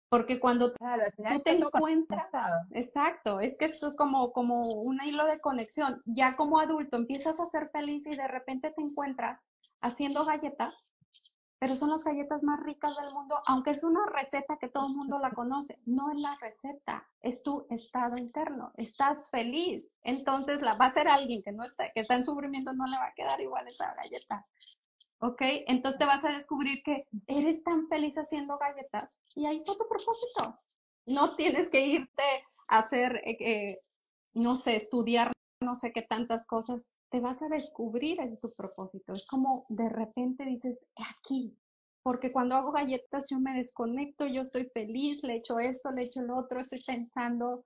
Porque cuando claro, tú te encuentras... Conectado. Exacto, es que es como, como un hilo de conexión. Ya como adulto empiezas a ser feliz y de repente te encuentras haciendo galletas, pero son las galletas más ricas del mundo, aunque es una receta que todo el mundo la conoce. No es la receta, es tu estado interno. Estás feliz. Entonces la va a hacer alguien que no está, que está en sufrimiento, no le va a quedar igual esa galleta. ¿Ok? Entonces te vas a descubrir que eres tan feliz haciendo galletas y ahí está tu propósito. No tienes que irte a hacer, eh, eh, no sé, estudiar no sé qué tantas cosas, te vas a descubrir en tu propósito. Es como de repente dices, aquí, porque cuando hago galletas yo me desconecto, yo estoy feliz, le echo esto, le echo lo otro, estoy pensando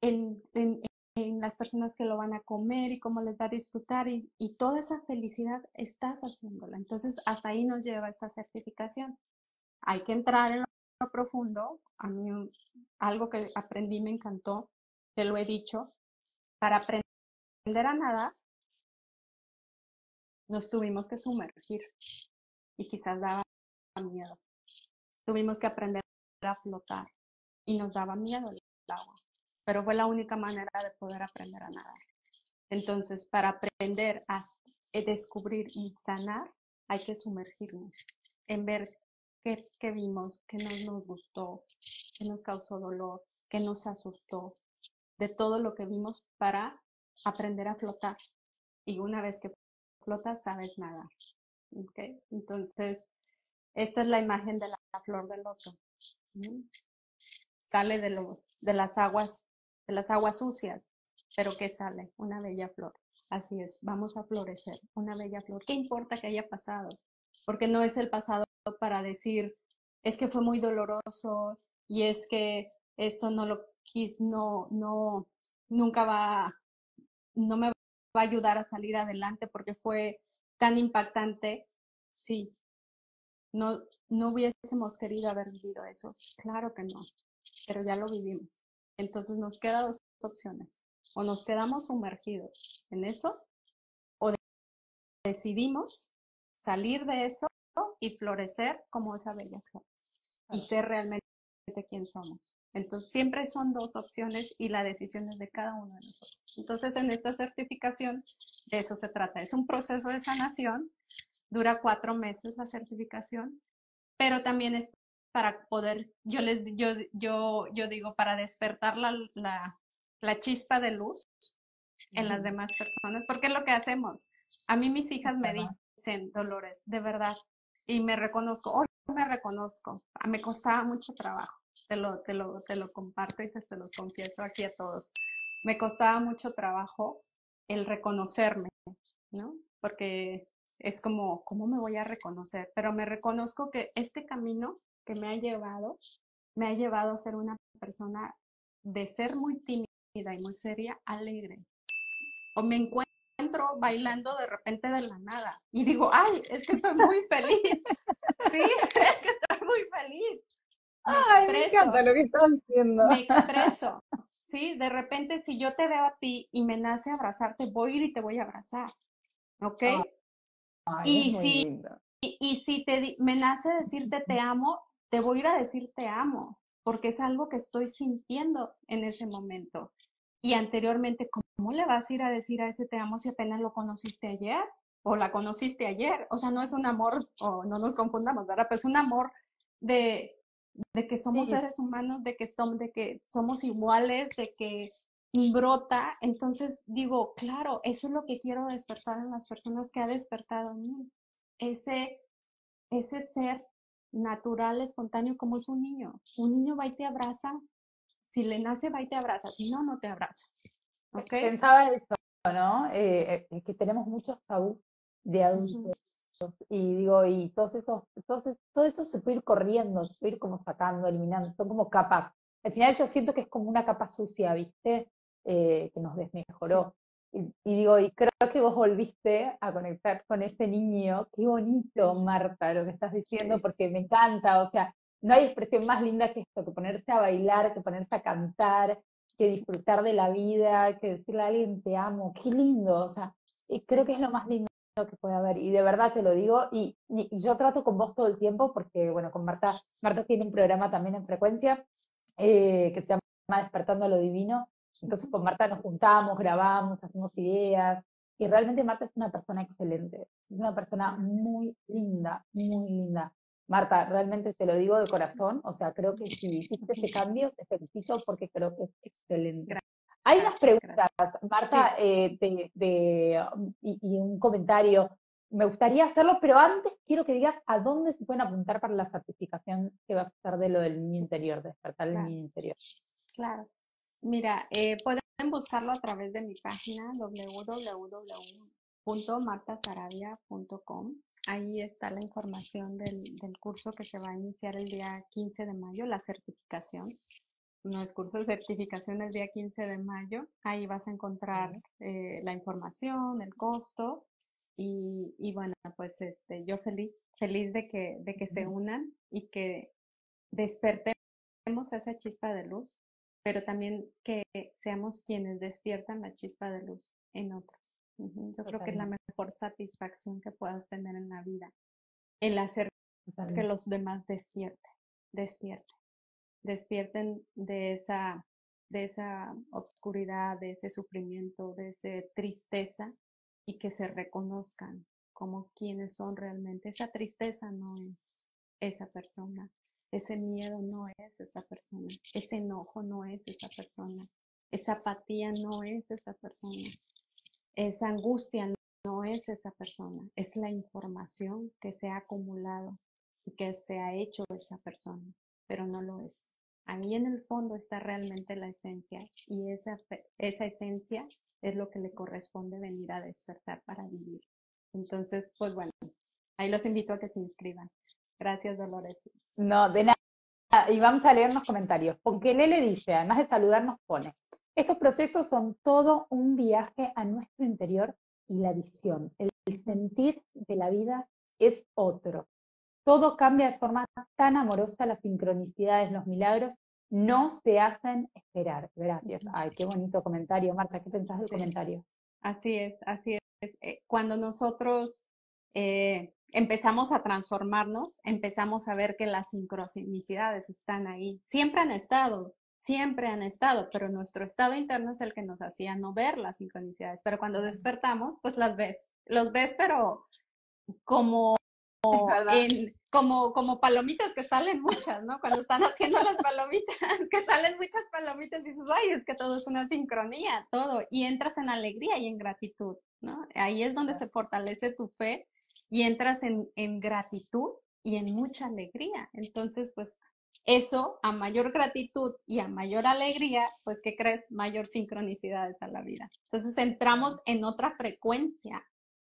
en, en, en las personas que lo van a comer y cómo les va a disfrutar y, y toda esa felicidad estás haciéndola. Entonces hasta ahí nos lleva esta certificación. Hay que entrar en lo profundo. A mí algo que aprendí me encantó, te lo he dicho, para aprender a nada, nos tuvimos que sumergir y quizás daba miedo. Tuvimos que aprender a flotar y nos daba miedo el agua, pero fue la única manera de poder aprender a nadar. Entonces, para aprender a descubrir y sanar, hay que sumergirnos en ver qué, qué vimos, qué no nos gustó, qué nos causó dolor, qué nos asustó, de todo lo que vimos para aprender a flotar. Y una vez que flotas, sabes nadar. ¿Okay? Entonces, esta es la imagen de la, la flor de loto. ¿Mm? Sale de, lo, de, las aguas, de las aguas sucias, pero ¿qué sale? Una bella flor. Así es, vamos a florecer, una bella flor. ¿Qué importa que haya pasado? Porque no es el pasado para decir, es que fue muy doloroso y es que esto no lo quis, no, no, nunca va, no me va a ayudar a salir adelante porque fue tan impactante. Sí, no, no hubiésemos querido haber vivido eso, claro que no, pero ya lo vivimos. Entonces nos quedan dos opciones. O nos quedamos sumergidos en eso, o decidimos salir de eso y florecer como esa bella flor y ser realmente quien somos. Entonces siempre son dos opciones y la decisión es de cada uno de nosotros. Entonces en esta certificación de eso se trata. Es un proceso de sanación, dura cuatro meses la certificación, pero también es para poder, yo, les, yo, yo, yo digo, para despertar la... la la chispa de luz en las demás personas, porque es lo que hacemos. A mí mis hijas me dicen, Dolores, de verdad, y me reconozco, hoy oh, me reconozco, me costaba mucho trabajo, te lo, te lo, te lo comparto y te, te los confieso aquí a todos, me costaba mucho trabajo el reconocerme, ¿no? Porque es como, ¿cómo me voy a reconocer? Pero me reconozco que este camino que me ha llevado, me ha llevado a ser una persona de ser muy tímida y muy seria, alegre. O me encuentro bailando de repente de la nada y digo, ay, es que estoy muy feliz. Sí, es que estoy muy feliz. Me ay, expreso, me encanta lo que estás diciendo. Me expreso. Sí, de repente si yo te veo a ti y me nace abrazarte, voy a ir y te voy a abrazar. ¿Ok? Ay, y, si, y, y si te, me nace decirte te amo, te voy a ir a decir te amo, porque es algo que estoy sintiendo en ese momento. Y anteriormente, ¿cómo le vas a ir a decir a ese te amo si apenas lo conociste ayer? O la conociste ayer. O sea, no es un amor, o no nos confundamos, ¿verdad? Pero es un amor de, de que somos sí. seres humanos, de que, son, de que somos iguales, de que brota. Entonces digo, claro, eso es lo que quiero despertar en las personas, que ha despertado en mí. Ese, ese ser natural, espontáneo, como es un niño. Un niño va y te abraza. Si le nace, va y te abraza. Si no, no te abraza. ¿Okay? Pensaba eso, ¿no? Eh, eh, que tenemos muchos tabús de adultos. Uh-huh. Y digo, y todos esos, todos, todo eso se puede ir corriendo, se puede ir como sacando, eliminando. Son como capas. Al final yo siento que es como una capa sucia, ¿viste? Eh, que nos desmejoró. Sí. Y, y digo, y creo que vos volviste a conectar con ese niño. Qué bonito, Martha, lo que estás diciendo, porque me encanta, o sea, no hay expresión más linda que esto, que ponerse a bailar, que ponerse a cantar, que disfrutar de la vida, que decirle a alguien te amo, qué lindo, o sea, y creo que es lo más lindo que puede haber, y de verdad te lo digo, y, y, y yo trato con vos todo el tiempo, porque bueno, con Martha, Martha tiene un programa también en Frecuencia, eh, que se llama Despertando lo Divino, entonces con Martha nos juntamos, grabamos, hacemos ideas, y realmente Martha es una persona excelente, es una persona muy linda, muy linda. Martha, realmente te lo digo de corazón, o sea, creo que si hiciste ese cambio, te felicito porque creo que es excelente. Gracias. Hay unas preguntas, Martha, sí. eh, de, de, y, y un comentario. Me gustaría hacerlo, pero antes quiero que digas a dónde se pueden apuntar para la certificación que va a estar de lo del niño interior, de despertar el claro. niño interior. Claro. Mira, eh, pueden buscarlo a través de mi página doble u doble u doble u punto martha sarabia punto com. Ahí está la información del, del curso que se va a iniciar el día quince de mayo, la certificación. No es curso de certificación, el día quince de mayo. Ahí vas a encontrar eh, la información, el costo. Y, y bueno, pues este, yo feliz, feliz de que, de que se unan y que despertemos esa chispa de luz, pero también que seamos quienes despiertan la chispa de luz en otros. Uh-huh. Yo creo que es la mejor satisfacción que puedas tener en la vida, el hacer que los demás despierten, despierten, despierten de esa, de esa obscuridad, de ese sufrimiento, de esa tristeza y que se reconozcan como quienes son realmente. Esa tristeza no es esa persona, ese miedo no es esa persona, ese enojo no es esa persona, Esa apatía no es esa persona. Esa angustia no es esa persona. Es la información que se ha acumulado y que se ha hecho esa persona, pero no lo es. Ahí en el fondo está realmente la esencia, y esa, esa esencia es lo que le corresponde venir a despertar para vivir. Entonces, pues bueno, ahí los invito a que se inscriban. Gracias, Dolores. No, de nada. Y vamos a leer los comentarios. Porque Lele dice, además de saludarnos, pone: estos procesos son todo un viaje a nuestro interior y la visión. El sentir de la vida es otro. Todo cambia de forma tan amorosa, las sincronicidades, los milagros no se hacen esperar. Gracias. Ay, qué bonito comentario, Marta. ¿Qué pensás del comentario? Así es, así es. Cuando nosotros eh, empezamos a transformarnos, empezamos a ver que las sincronicidades están ahí. Siempre han estado, siempre han estado, pero nuestro estado interno es el que nos hacía no ver las sincronicidades. Pero cuando despertamos, pues las ves. Los ves, pero como... En, como, como palomitas que salen muchas, ¿no? Cuando están haciendo las palomitas, que salen muchas palomitas, dices, ay, es que todo es una sincronía, todo. Y entras en alegría y en gratitud, ¿no? Ahí es donde se fortalece tu fe y entras en, en gratitud y en mucha alegría. Entonces, pues, eso, a mayor gratitud y a mayor alegría, pues, ¿qué crees? Mayor sincronicidades a la vida. Entonces, entramos en otra frecuencia.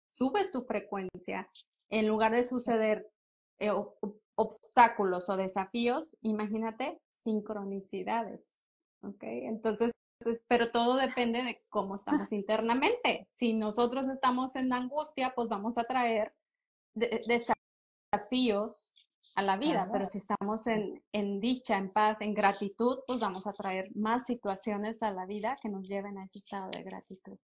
Subes tu frecuencia. En lugar de suceder eh, obstáculos o desafíos, imagínate sincronicidades, ¿ok? Entonces, pero todo depende de cómo estamos internamente. Si nosotros estamos en angustia, pues vamos a traer de, de desafíos a la vida, claro. Pero si estamos en, en dicha, en paz, en gratitud, pues vamos a traer más situaciones a la vida que nos lleven a ese estado de gratitud.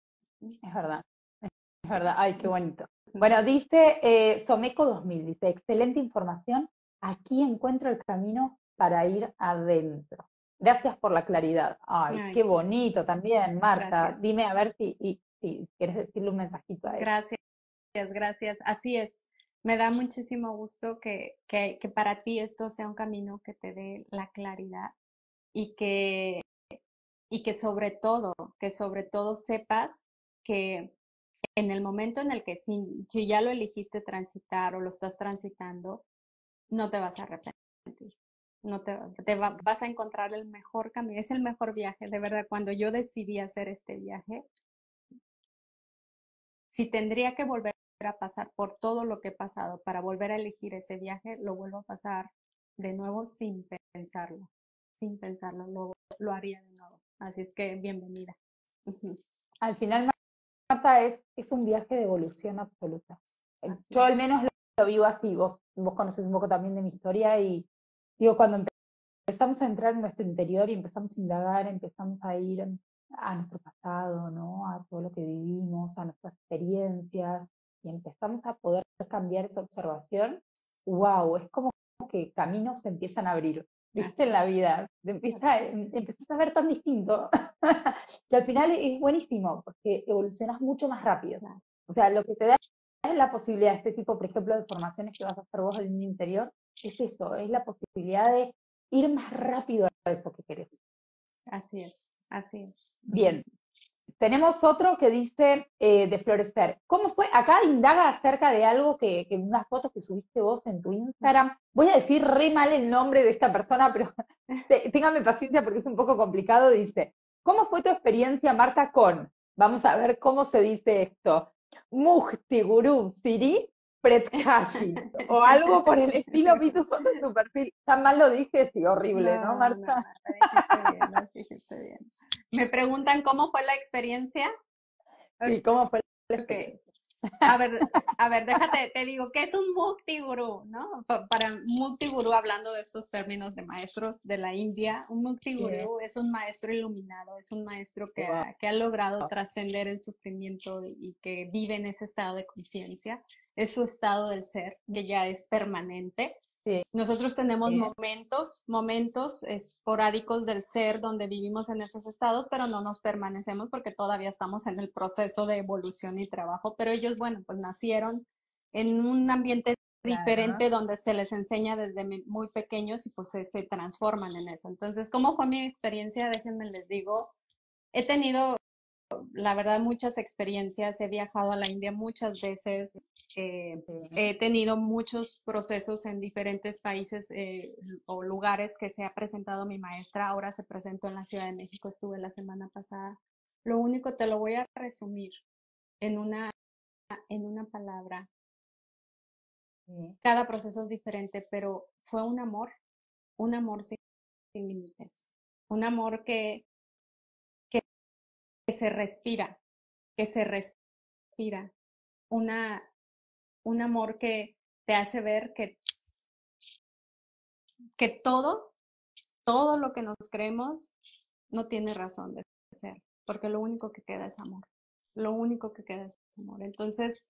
Es verdad, es verdad. Ay, qué bonito. Bueno, dice eh, Someco dos mil, dice, excelente información, aquí encuentro el camino para ir adentro. Gracias por la claridad. Ay, Ay qué bonito también, Marta. Gracias. Dime a ver si, y, si quieres decirle un mensajito a él. Gracias, gracias. Así es. Me da muchísimo gusto que, que, que para ti esto sea un camino que te dé la claridad y que, y que sobre todo, que sobre todo sepas que en el momento en el que si, si ya lo elegiste transitar o lo estás transitando, no te vas a arrepentir. No te, te va, vas a encontrar el mejor camino. Es el mejor viaje, de verdad. Cuando yo decidí hacer este viaje, si tendría que volver a pasar por todo lo que he pasado para volver a elegir ese viaje, lo vuelvo a pasar de nuevo sin pensarlo. Sin pensarlo, lo, lo haría de nuevo. Así es que bienvenida. Al final, Marta, es, es un viaje de evolución absoluta. Así Yo al menos lo, lo vivo así. Vos, vos conocés un poco también de mi historia y digo, cuando empezamos a entrar en nuestro interior y empezamos a indagar, empezamos a ir a nuestro pasado, ¿no? A todo lo que vivimos, a nuestras experiencias, y empezamos a poder cambiar esa observación, wow, es como que caminos se empiezan a abrir. Viste en la vida, empieza, empiezas a ver tan distinto, que al final es buenísimo, porque evolucionas mucho más rápido. O sea, lo que te da es la posibilidad, este tipo, por ejemplo, de formaciones que vas a hacer vos en el interior, es eso, es la posibilidad de ir más rápido a eso que querés. Así es, así es. Bien, tenemos otro que dice eh, de florecer. ¿Cómo fue? Acá indaga acerca de algo que, que unas fotos que subiste vos en tu Instagram. Voy a decir re mal el nombre de esta persona, pero te, téngame paciencia porque es un poco complicado. Dice, ¿cómo fue tu experiencia, Marta, con? Vamos a ver cómo se dice esto. Mukti Guru Siri Pretkashi. O algo por el estilo. Vi tu foto en tu perfil. Tan mal lo dije, sí, horrible, ¿no, ¿no Marta? No, no, no dijiste bien. Me preguntan cómo fue la experiencia. Sí, ¿cómo fue la experiencia? Okay. A ver, a ver, déjate, te digo, ¿qué es un Mukti Guru, no? Para Mukti Guru, hablando de estos términos de maestros de la India, un Mukti Guru sí. Es un maestro iluminado, es un maestro que, wow. que ha logrado wow. trascender el sufrimiento y que vive en ese estado de conciencia. Es su estado del ser, que ya es permanente. Sí. Nosotros tenemos sí. momentos, momentos esporádicos del ser donde vivimos en esos estados, pero no nos permanecemos porque todavía estamos en el proceso de evolución y trabajo. Pero ellos, bueno, pues nacieron en un ambiente claro. diferente donde se les enseña desde muy pequeños y pues se, se transforman en eso. Entonces, ¿cómo fue mi experiencia? Déjenme les digo, he tenido, la verdad, muchas experiencias. He viajado a la India muchas veces. Eh, he tenido muchos procesos en diferentes países eh, o lugares que se ha presentado mi maestra. Ahora se presentó en la Ciudad de México, estuve la semana pasada. Lo único, te lo voy a resumir en una, en una palabra. Cada proceso es diferente, pero fue un amor, un amor sin, sin límites. Un amor que, que, que se respira, que se respira. Una, un amor que te hace ver que, que todo, todo lo que nos creemos no tiene razón de ser, porque lo único que queda es amor. Lo único que queda es amor. Entonces,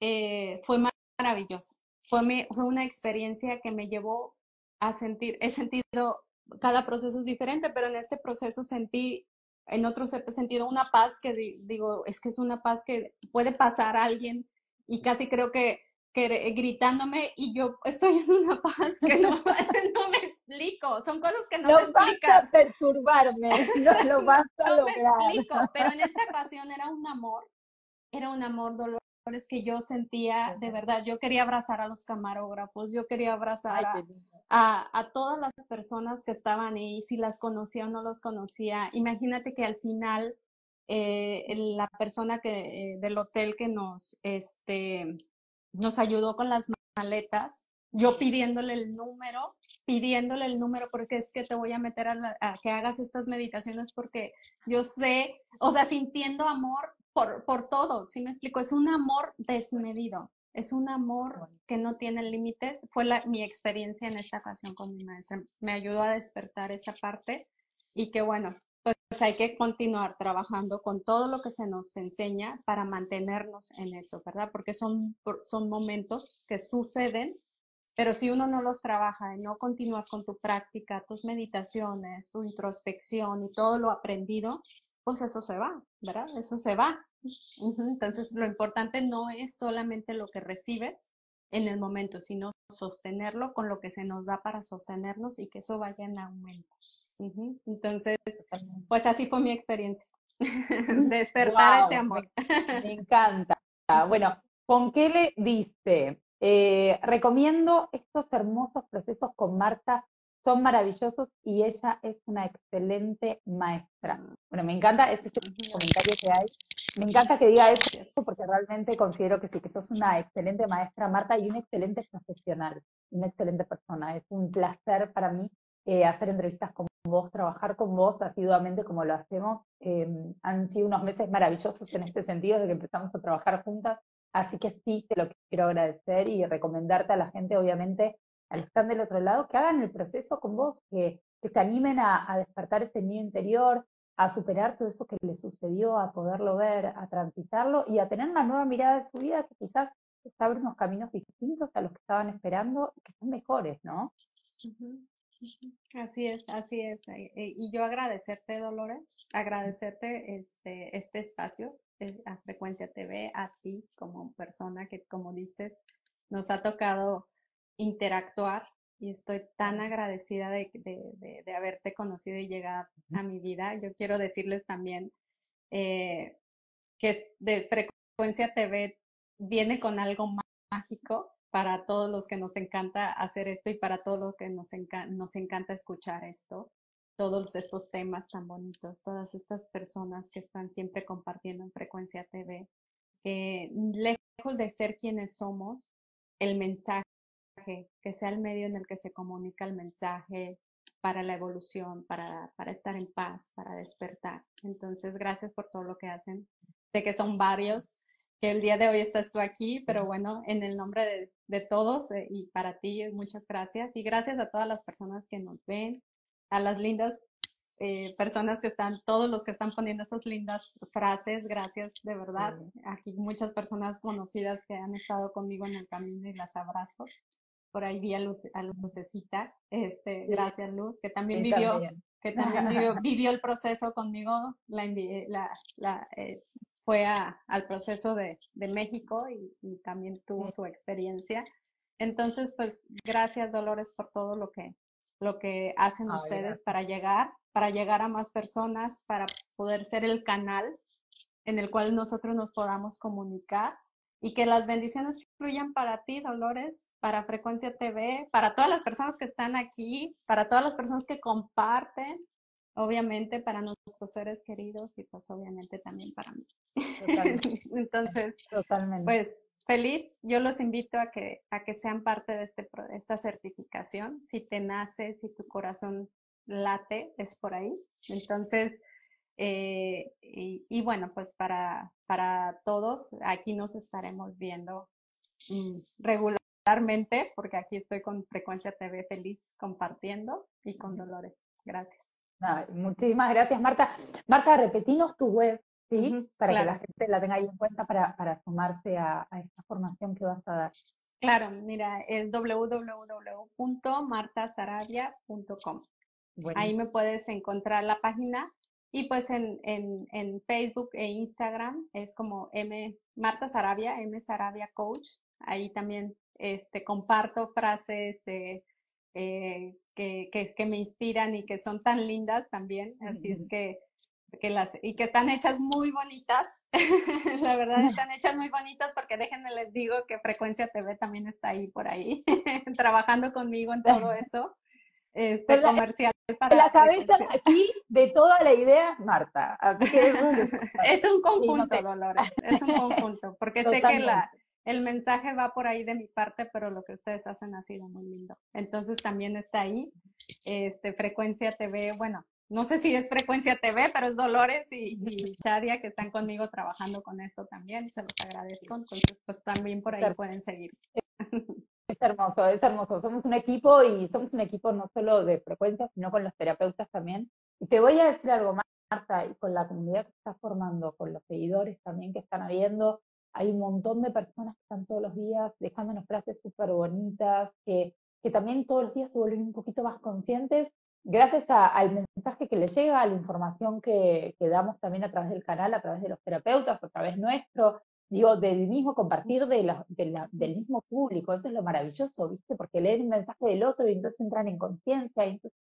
eh, fue maravilloso. Fue, me, fue una experiencia que me llevó a sentir, he sentido, cada proceso es diferente, pero en este proceso sentí, en otros he sentido una paz que di, digo, es que es una paz que puede pasar a alguien y casi creo que, que gritándome y yo estoy en una paz que no, no me explico, son cosas que no, no me explicas. No vas a perturbarme, no lo vas a no lograr. No me explico, pero en esta ocasión era un amor, era un amor doloroso. Es que yo sentía, de verdad, yo quería abrazar a los camarógrafos, yo quería abrazar a, a, a todas las personas que estaban ahí, si las conocía o no los conocía. Imagínate que al final eh, la persona que, eh, del hotel que nos, este, nos ayudó con las maletas, yo pidiéndole el número, pidiéndole el número porque es que te voy a meter a, la, a que hagas estas meditaciones porque yo sé, o sea, sintiendo amor, Por, por todo, ¿sí me explico? Es un amor desmedido, es un amor que no tiene límites. Fue la, mi experiencia en esta ocasión con mi maestra. Me ayudó a despertar esa parte y que bueno, pues hay que continuar trabajando con todo lo que se nos enseña para mantenernos en eso, ¿verdad? Porque son, son momentos que suceden, pero si uno no los trabaja y no continúas con tu práctica, tus meditaciones, tu introspección y todo lo aprendido, pues eso se va, ¿verdad? Eso se va. Entonces, lo importante no es solamente lo que recibes en el momento, sino sostenerlo con lo que se nos da para sostenernos y que eso vaya en aumento. Entonces, pues así fue mi experiencia. Despertar wow, ese amor. Me, me encanta. Bueno, ¿con qué le diste? Eh, recomiendo estos hermosos procesos con Martha. Son maravillosos y ella es una excelente maestra. Bueno, me encanta este comentario que hay. Me encanta que diga eso porque realmente considero que sí, que sos una excelente maestra, Martha, y una excelente profesional, una excelente persona. Es un placer para mí eh, hacer entrevistas con vos, trabajar con vos asiduamente como lo hacemos. Eh, han sido unos meses maravillosos en este sentido desde que empezamos a trabajar juntas. Así que sí, te lo quiero agradecer y recomendarte a la gente, obviamente, al estar del otro lado, que hagan el proceso con vos, que, que se animen a, a despertar ese niño interior, a superar todo eso que les sucedió, a poderlo ver, a transitarlo y a tener una nueva mirada de su vida que quizás les abre unos caminos distintos a los que estaban esperando y que son mejores, ¿no? Así es, así es. Y yo agradecerte, Dolores, agradecerte este, este espacio a Frecuencia T V, a ti como persona que, como dices, nos ha tocado interactuar y estoy tan agradecida de, de, de, de haberte conocido y llegar a mi vida. Yo quiero decirles también eh, que de Frecuencia T V viene con algo mágico para todos los que nos encanta hacer esto y para todos los que nos, enca nos encanta escuchar esto, todos estos temas tan bonitos, todas estas personas que están siempre compartiendo en Frecuencia T V, que eh, lejos de ser quienes somos, el mensaje, que sea el medio en el que se comunica el mensaje para la evolución, para, para estar en paz, para despertar. Entonces, gracias por todo lo que hacen. Sé que son varios, que el día de hoy estás tú aquí, pero bueno, en el nombre de, de todos eh, y para ti, muchas gracias. Y gracias a todas las personas que nos ven, a las lindas eh, personas que están, todos los que están poniendo esas lindas frases, gracias de verdad. Sí. Aquí muchas personas conocidas que han estado conmigo en el camino y las abrazo. Por ahí vi a, Luz, a Lucecita, este, gracias Luz, que también, vivió, también. Que también vivió, vivió el proceso conmigo, la, la, la, eh, fue a, al proceso de, de México y, y también tuvo sí. su experiencia. Entonces, pues, gracias Dolores por todo lo que, lo que hacen ah, ustedes gracias. Para llegar para llegar a más personas, para poder ser el canal en el cual nosotros nos podamos comunicar y que las bendiciones fluyan para ti, Dolores, para Frecuencia T V, para todas las personas que están aquí, para todas las personas que comparten, obviamente para nuestros seres queridos y pues obviamente también para mí. Totalmente. Entonces, totalmente. Pues feliz, yo los invito a que, a que sean parte de este, esta certificación, si te nace, si tu corazón late, es por ahí. Entonces, eh, y, y bueno, pues para, para todos, aquí nos estaremos viendo mmm, regularmente, porque aquí estoy con Frecuencia T V feliz, compartiendo y con Dolores. Gracias. No, muchísimas gracias, Marta. Marta, repetinos tu web, ¿sí? Uh-huh, para claro. que la gente la tenga ahí en cuenta para, para sumarse a, a esta formación que vas a dar. Claro, mira, es w w w punto marta sarabia punto com. Bueno. Ahí me puedes encontrar la página y pues en, en, en Facebook e Instagram es como M, Martha Sarabia, MSarabiaCoach. Ahí también este, comparto frases eh, eh, que, que, que me inspiran y que son tan lindas también. Así mm-hmm. es que, que las, y que están hechas muy bonitas. La verdad están hechas muy bonitas porque déjenme les digo que Frecuencia T V también está ahí por ahí, trabajando conmigo en todo eso. Este la, comercial para la cabeza Frecuencia. Aquí de toda la idea, Marta. Es un conjunto, sí, no te... Dolores, es un conjunto, porque totalmente. Sé que la, el mensaje va por ahí de mi parte, pero lo que ustedes hacen ha sido muy lindo. Entonces también está ahí, este Frecuencia T V, bueno, no sé si es Frecuencia T V, pero es Dolores y, y Shadia que están conmigo trabajando con eso también, se los agradezco. Entonces pues también por ahí claro. pueden seguir. Es hermoso, es hermoso. Somos un equipo y somos un equipo no solo de frecuencias, sino con los terapeutas también. Y te voy a decir algo, Marta, y con la comunidad que estás formando, con los seguidores también que están habiendo, hay un montón de personas que están todos los días dejándonos frases súper bonitas, que, que también todos los días se vuelven un poquito más conscientes gracias a, al mensaje que les llega, a la información que, que damos también a través del canal, a través de los terapeutas, a través nuestro. Digo, del mismo compartir de la, de la, del mismo público, eso es lo maravilloso, ¿viste? Porque leen un mensaje del otro y entonces entran en conciencia.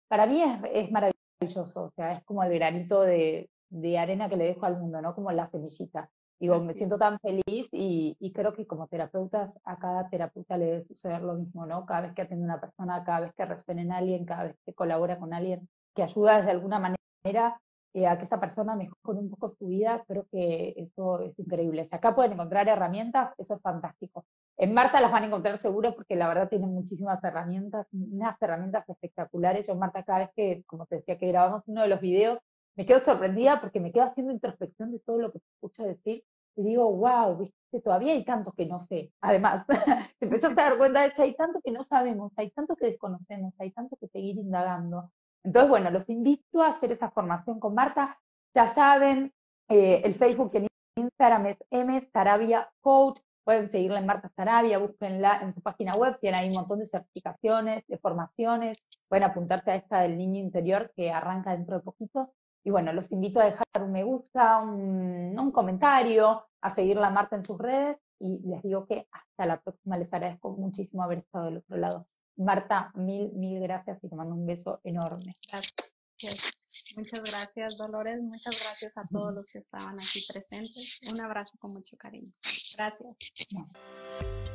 Para mí es, es maravilloso, o sea, es como el granito de, de arena que le dejo al mundo, ¿no? Como la semillita. Digo, así me siento tan feliz y, y creo que como terapeutas, a cada terapeuta le debe suceder lo mismo, ¿no? Cada vez que atiende a una persona, cada vez que resuena en alguien, cada vez que colabora con alguien, que ayuda desde alguna manera a que esta persona mejore un poco su vida, creo que eso es increíble. Si acá pueden encontrar herramientas, eso es fantástico. En Marta las van a encontrar seguro porque la verdad tienen muchísimas herramientas, unas herramientas espectaculares. Yo, Marta, cada vez que, como te decía, que grabamos uno de los videos, me quedo sorprendida porque me quedo haciendo introspección de todo lo que te escucho decir y digo, wow, viste, todavía hay tanto que no sé. Además, te empezás a dar cuenta de eso, hay tanto que no sabemos, hay tanto que desconocemos, hay tanto que seguir indagando. Entonces, bueno, los invito a hacer esa formación con Marta. Ya saben, eh, el Facebook y el Instagram es MSarabiaCoach. Pueden seguirla en Marta Sarabia, búsquenla en su página web. Tienen ahí un montón de certificaciones, de formaciones. Pueden apuntarse a esta del niño interior que arranca dentro de poquito. Y bueno, los invito a dejar un me gusta, un, un comentario, a seguirla a Marta en sus redes. Y les digo que hasta la próxima. Les agradezco muchísimo haber estado del otro lado. Marta, mil, mil gracias y te mando un beso enorme. Gracias. Muchas gracias, Dolores. Muchas gracias a todos los que estaban aquí presentes. Un abrazo con mucho cariño. Gracias. No.